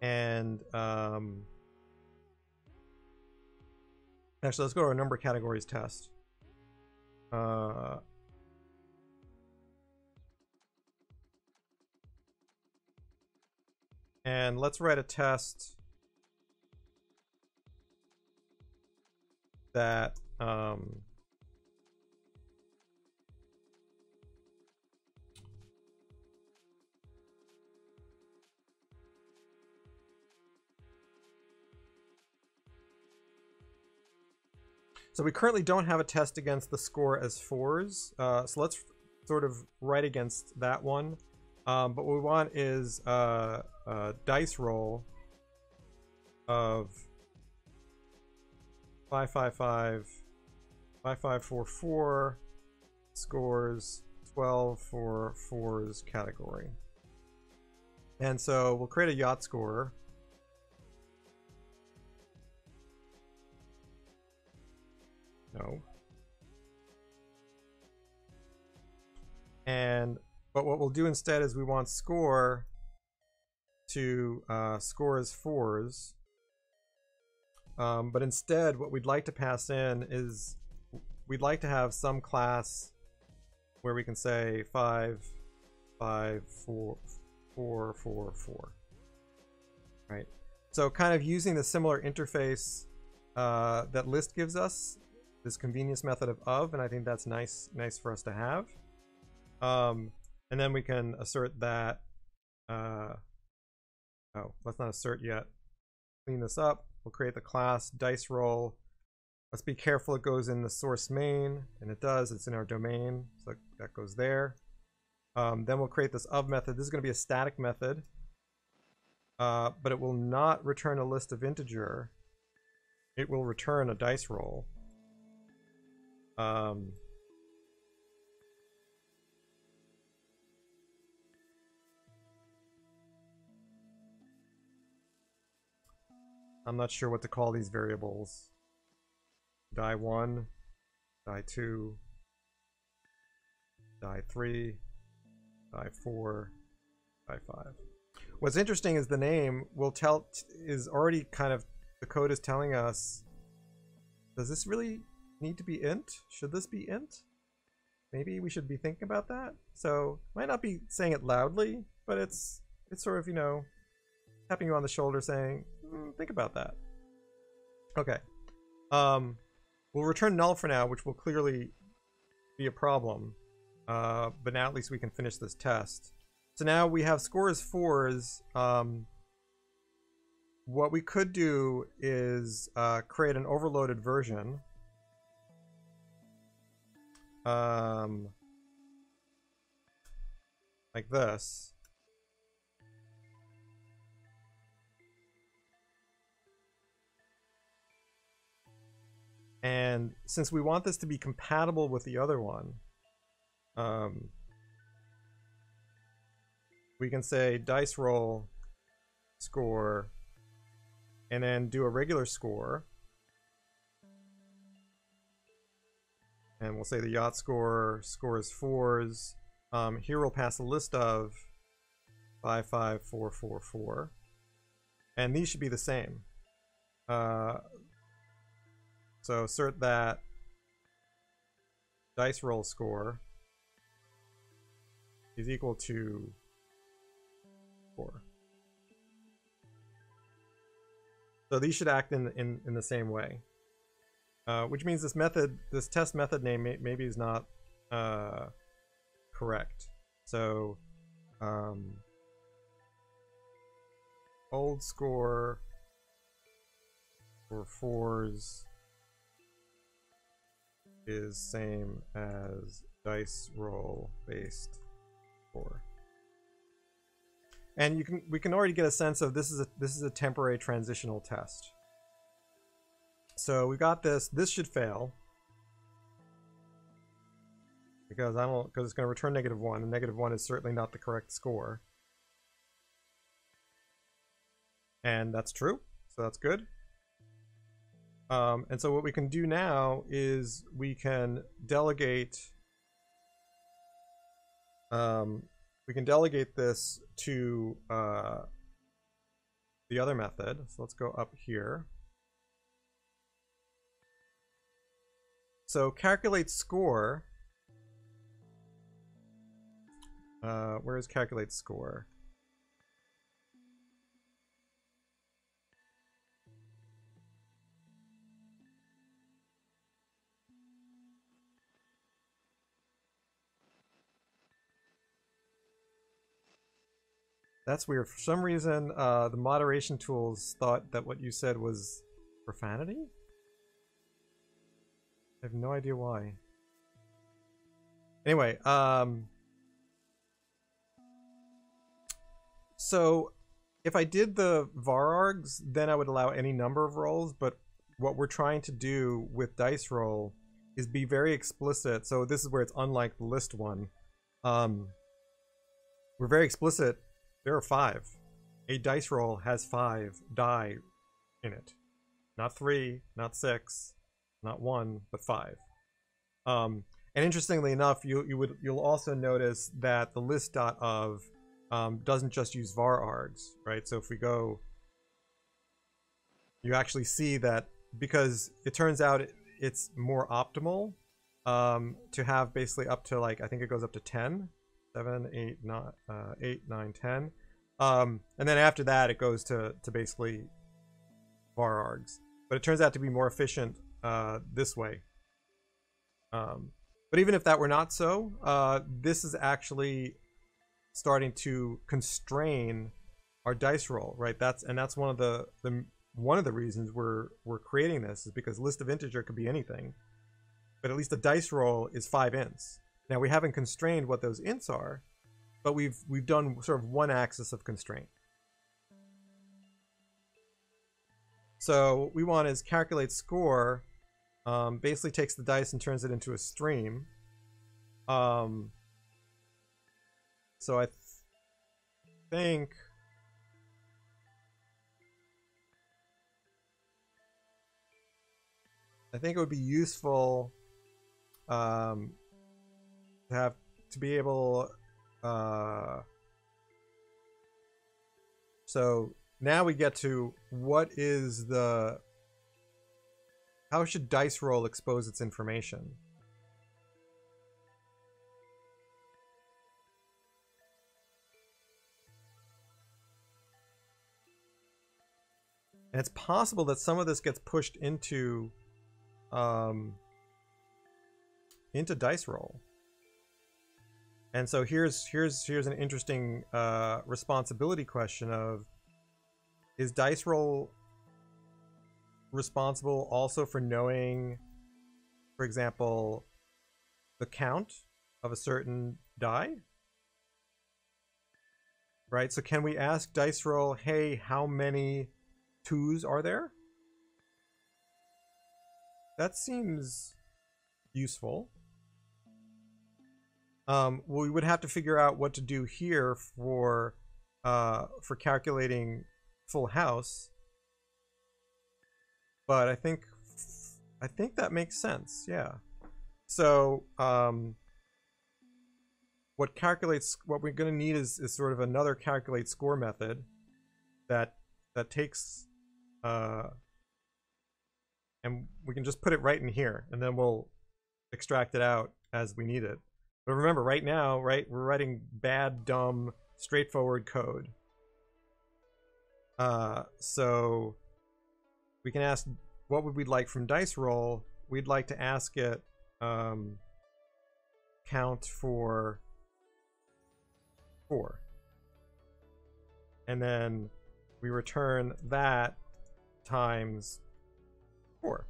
and actually let's go to our number categories test. And let's write a test that so we currently don't have a test against the score as fours, so let's sort of write against that one. But what we want is a dice roll of 555, 5544 scores 12 for fours category. And so we'll create a yacht score. No. And but what we'll do instead is we want score to score as fours. But instead, what we'd like to pass in is we'd like to have some class where we can say 5, 5, 4, 4, 4, 4. Right. So kind of using the similar interface that list gives us, this convenience method of, and I think that's nice for us to have. And then we can assert that. Oh, let's not assert yet. Clean this up. We'll create the class dice roll. Let's be careful, it goes in the source main, and it does. It's in our domain, so that goes there. Then we'll create this of method. This is going to be a static method, but it will not return a list of integer. It will return a dice roll. I'm not sure what to call these variables. Die 1, die 2, die 3, die 4, die 5. What's interesting is the name will tell, is already kind of, the code is telling us, does this really need to be int? Should this be int? Maybe we should be thinking about that. So might not be saying it loudly, but it's sort of, you know, tapping you on the shoulder saying, think about that. Okay. We'll return null for now, which will clearly be a problem. But now at least we can finish this test. So now we have score is fours. What we could do is create an overloaded version. Like this. And since we want this to be compatible with the other one, we can say dice roll score and then do a regular score. And we'll say the yacht score is fours. Here we'll pass a list of 5, 5, 4, 4, 4. And these should be the same. So assert that dice roll score is equal to 4. So these should act in the same way, which means this method, this test method name maybe is not correct. So old score for fours is same as dice roll based 4. And you can, we can already get a sense of this is a temporary transitional test. So we got this. This should fail because because it's going to return -1, and -1 is certainly not the correct score. And that's true. So that's good. And so what we can do now is we can delegate this to the other method. So let's go up here. So calculate score. Where is calculate score? That's weird. For some reason, the moderation tools thought that what you said was profanity? I have no idea why. Anyway, so if I did the varargs, then I would allow any number of rolls, but what we're trying to do with dice roll is be very explicit. So this is where it's unlike the list one. We're very explicit. There are 5. A dice roll has 5 die in it. Not 3, not 6, not 1, but 5. And interestingly enough, you'll also notice that the list.of doesn't just use varargs, right? So if we go, you actually see that because it turns out it's more optimal to have basically up to, like, I think it goes up to 10. 7, 8, 9, 10. And then after that, it goes to basically varargs. But it turns out to be more efficient this way. But even if that were not so, this is actually starting to constrain our dice roll, right? That's one of the reasons we're creating this, is because list of integer could be anything, but at least the dice roll is 5 ints. Now we haven't constrained what those ints are, but we've done sort of one axis of constraint. So what we want is calculate score, basically takes the dice and turns it into a stream. So I think it would be useful have to be able so now we get to what is the, how should dice roll expose its information? And it's possible that some of this gets pushed into dice roll. And so here's an interesting responsibility question of, is Dice Roll responsible also for knowing, for example, the count of a certain die? Right, so can we ask Dice Roll, hey, how many 2s are there? That seems useful. We would have to figure out what to do here for calculating full house, but I think that makes sense. Yeah. So what we're going to need is sort of another calculate score method that takes and we can just put it right in here, and then we'll extract it out as we need it. But remember, right now, right, we're writing bad, dumb, straightforward code. So we can ask, what would we like from Dice Roll? We'd like to ask it count for 4. And then we return that times 4.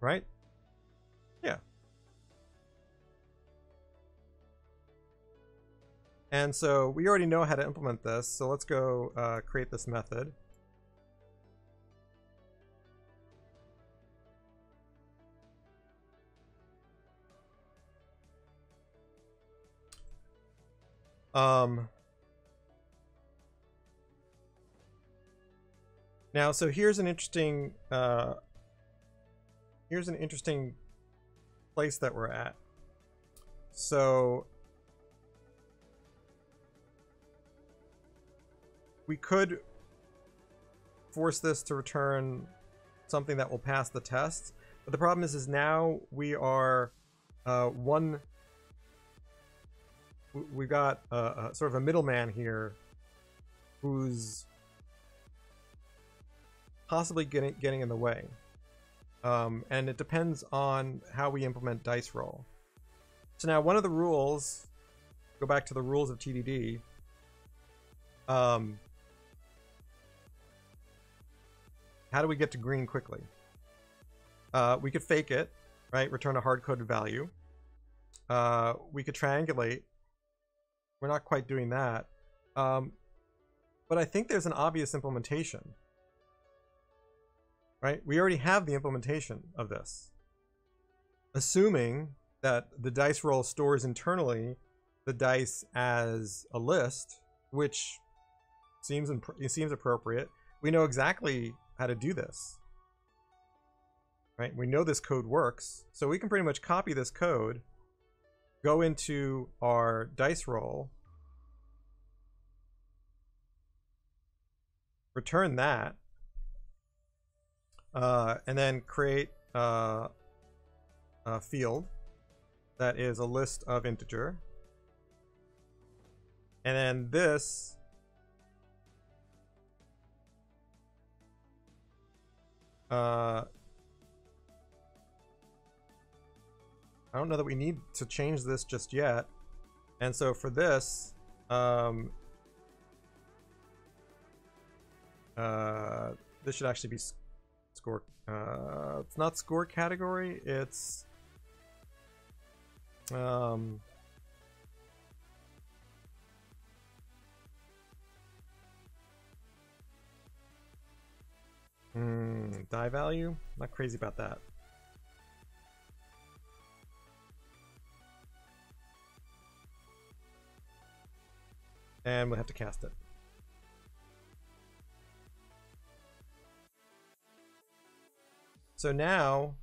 Right? Yeah. And so we already know how to implement this, so let's go create this method. Now, so here's an interesting place that we're at. So we could force this to return something that will pass the test, but the problem is now we are we've got sort of a middleman here who's possibly getting in the way. And it depends on how we implement Dice Roll. So now one of the rules, go back to the rules of TDD, how do we get to green quickly? We could fake it, right? Return a hard-coded value. We could triangulate. We're not quite doing that. But I think there's an obvious implementation. Right? We already have the implementation of this. Assuming that the Dice Roll stores internally the dice as a list, which seems appropriate. We know exactly how to do this. Right? We know this code works, so we can pretty much copy this code, go into our Dice Roll, return that, and then create a field that is a list of integer. And then this I don't know that we need to change this just yet. And so for this, this should actually be score. It's not score category. It's die value. Not crazy about that. And we'll have to cast it. So now,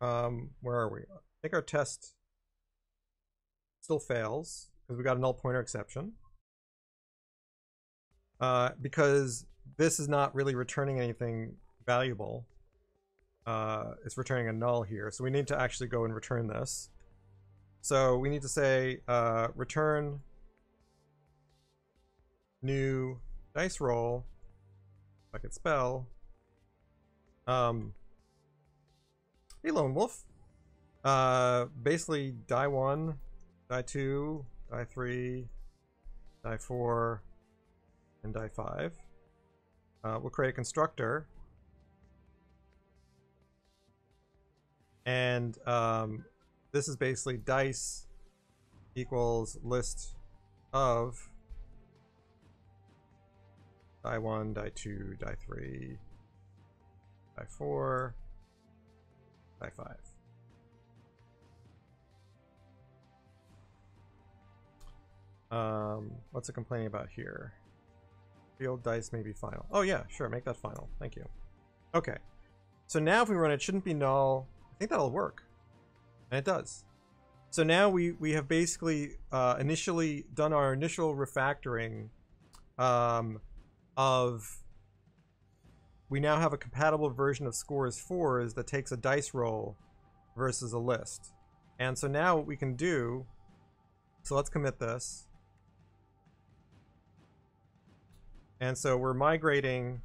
where are we? I think our test still fails because we got a null pointer exception. Because this is not really returning anything valuable. It's returning a null here. So we need to actually go and return this. So we need to say return new Dice Roll, if I could spell. Hey, Lone Wolf. Basically, die 1, die 2, die 3, die 4, and die 5. We'll create a constructor. And this is basically dice equals list of die 1, die 2, die 3, die 4, die 5. What's it complaining about here? Field dice may be final. Oh yeah, sure, make that final. Thank you. Okay. So now if we run it, shouldn't be null. I think that'll work. And it does. So now we have basically initially done our initial refactoring of... We now have a compatible version of scores4s that takes a dice roll versus a list. And so now what we can do... So let's commit this. And so we're migrating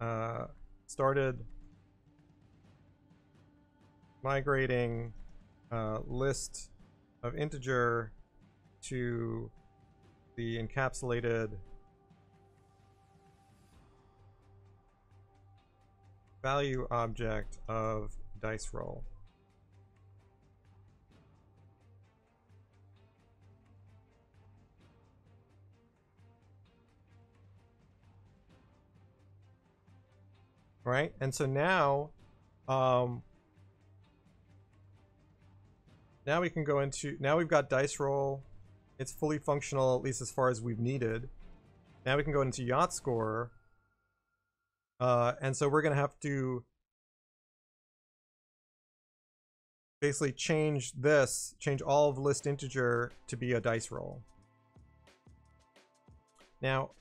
list of integer to the encapsulated value object of dice roll. Right, and so now now we can go into, now we've got dice roll, it's fully functional, at least as far as we've needed. Now we can go into YachtScore, and so we're gonna have to basically change this, change all of list integer to be a dice roll. Now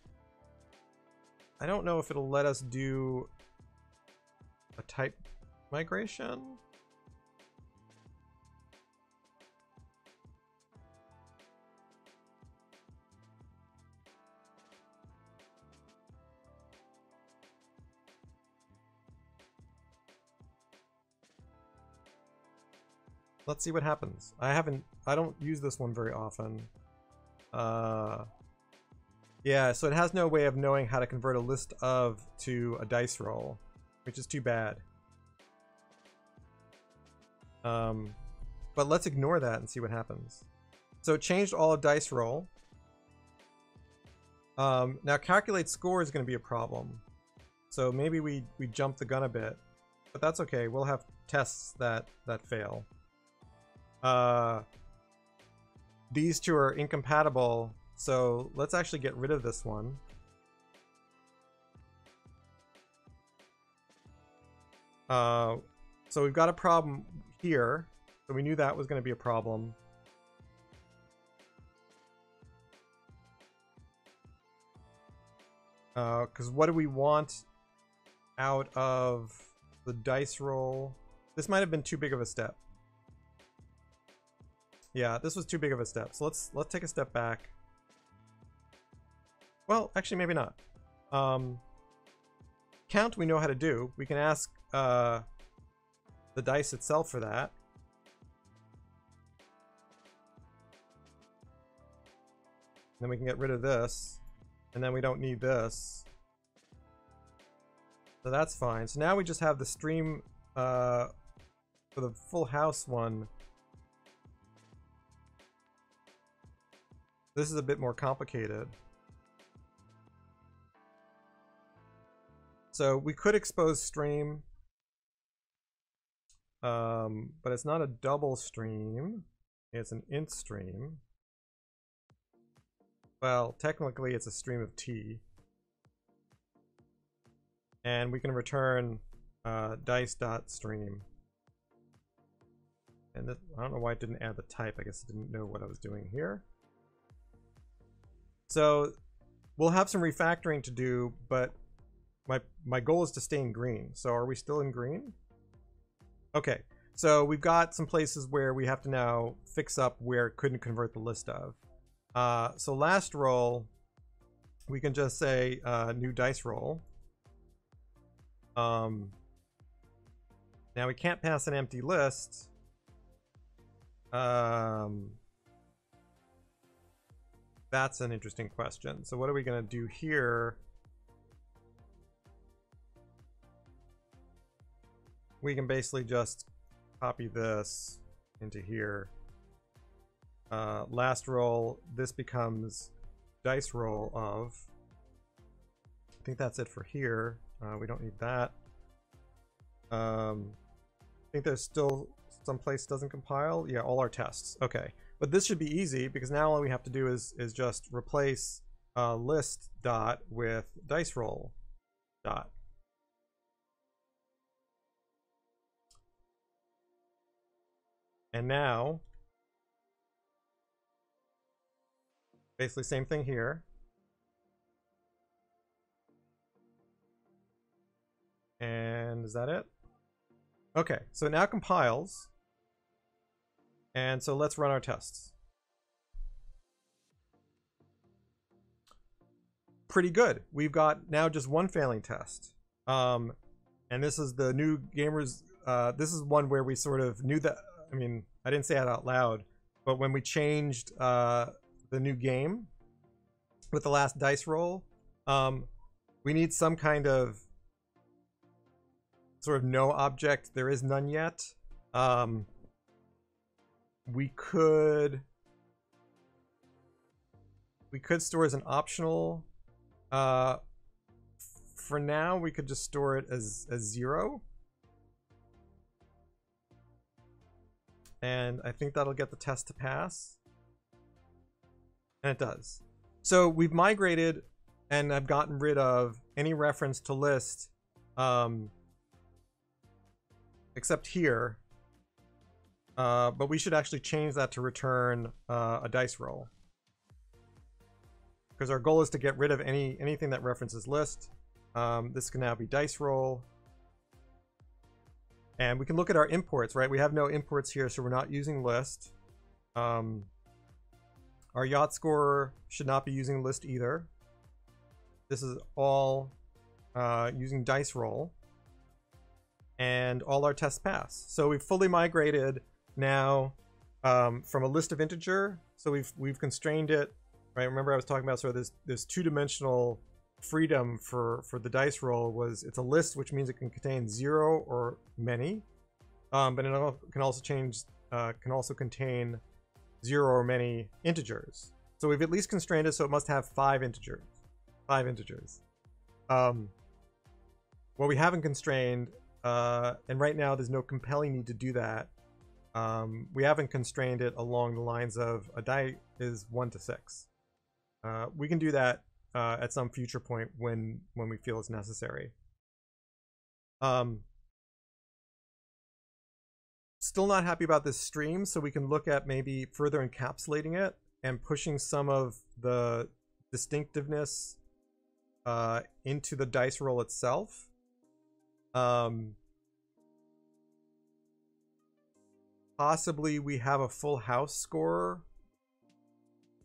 I don't know if it'll let us do a type migration. Let's see what happens. I don't use this one very often. Yeah, so it has no way of knowing how to convert a list of to a dice roll, which is too bad. But let's ignore that and see what happens. So it changed all of dice roll. Now calculate score is going to be a problem. So maybe we jumped the gun a bit, but that's okay. We'll have tests that fail. These two are incompatible. So let's actually get rid of this one. So we've got a problem here. So we knew that was going to be a problem. Because what do we want out of the dice roll? This might have been too big of a step. Yeah, this was too big of a step. So let's take a step back. Well, actually, maybe not. Count we know how to do. We can ask the dice itself for that. Then we can get rid of this, and then we don't need this. So that's fine. So now we just have the stream for the full house one. This is a bit more complicated. So we could expose stream. But it's not a double stream, it's an int stream. Well, technically it's a stream of t. And we can return dice.stream. And I don't know why it didn't add the type, I guess it didn't know what I was doing here. So we'll have some refactoring to do, but my goal is to stay in green. So are we still in green? Okay, so we've got some places where we have to now fix up where it couldn't convert the list of. So last roll, we can just say new dice roll. Now we can't pass an empty list. That's an interesting question. So what are we going to do here? We can basically just copy this into here. Last roll, this becomes dice roll of. I think that's it for here. We don't need that. I think there's still some place doesn't compile. Yeah, all our tests. Okay, but this should be easy because now all we have to do is just replace list dot with dice roll dot. And now, basically same thing here. And is that it? Okay, so it now compiles. And so let's run our tests. Pretty good. We've got now just one failing test. And this is the new gamers. This is one where we sort of knew that. I mean, I didn't say it out loud, but when we changed the new game with the last dice roll, we need some kind of sort of no object. There is none yet. We could store as an optional. For now, we could just store it as 0. And I think that'll get the test to pass. And it does. So we've migrated and I've gotten rid of any reference to list except here. But we should actually change that to return a dice roll. Because our goal is to get rid of anything that references list. This can now be dice roll. And we can look at our imports, right? We have no imports here, so we're not using list. Our yacht score should not be using list either. This is all using dice roll. And all our tests pass. So we've fully migrated now from a list of integer. So we've constrained it, right? Remember I was talking about sort of this two-dimensional freedom for the dice roll was it's a list, which means it can contain 0 or many, but it can also contain 0 or many integers. So we've at least constrained it so it must have 5 integers. What we haven't constrained, and right now there's no compelling need to do that. We haven't constrained it along the lines of a die is 1 to 6. We can do that at some future point when we feel it's necessary. Still not happy about this stream, so we can look at maybe further encapsulating it and pushing some of the distinctiveness into the dice roll itself. Possibly we have a full house score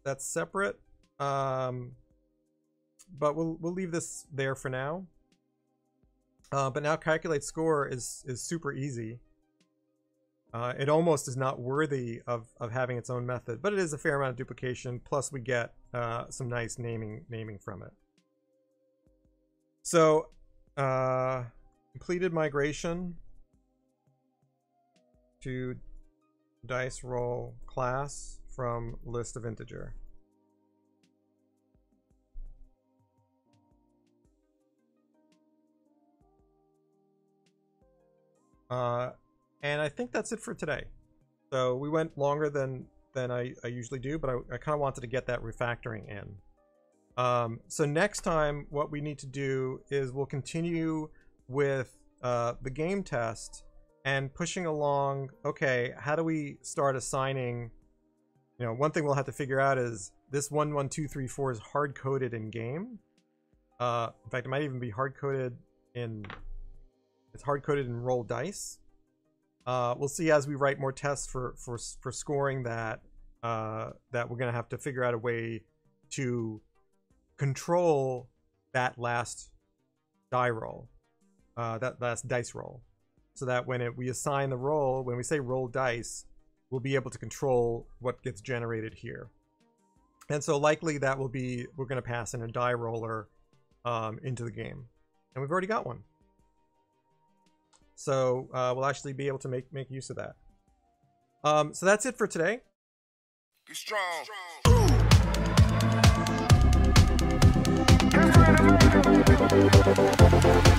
that's separate. But we'll leave this there for now. But now calculate score is super easy. It almost is not worthy of having its own method, but it is a fair amount of duplication. Plus we get some nice naming from it. So completed migration to dice roll class from list of integer. And I think that's it for today. So we went longer than I usually do, but I kind of wanted to get that refactoring in. So next time, what we need to do is we'll continue with the game test and pushing along, okay, how do we start assigning? You know, one thing we'll have to figure out is this 1, 1, 2, 3, 4 is hard-coded in game. In fact, it might even be hard-coded in... It's hard-coded in roll dice. We'll see as we write more tests for scoring that that we're gonna have to figure out a way to control that last dice roll. so that when we assign the roll, when we say roll dice, we'll be able to control what gets generated here. And so likely that will be, we're going to pass in a die roller into the game. And we've already got one. So we'll actually be able to make use of that. So that's it for today. Get strong. Get strong.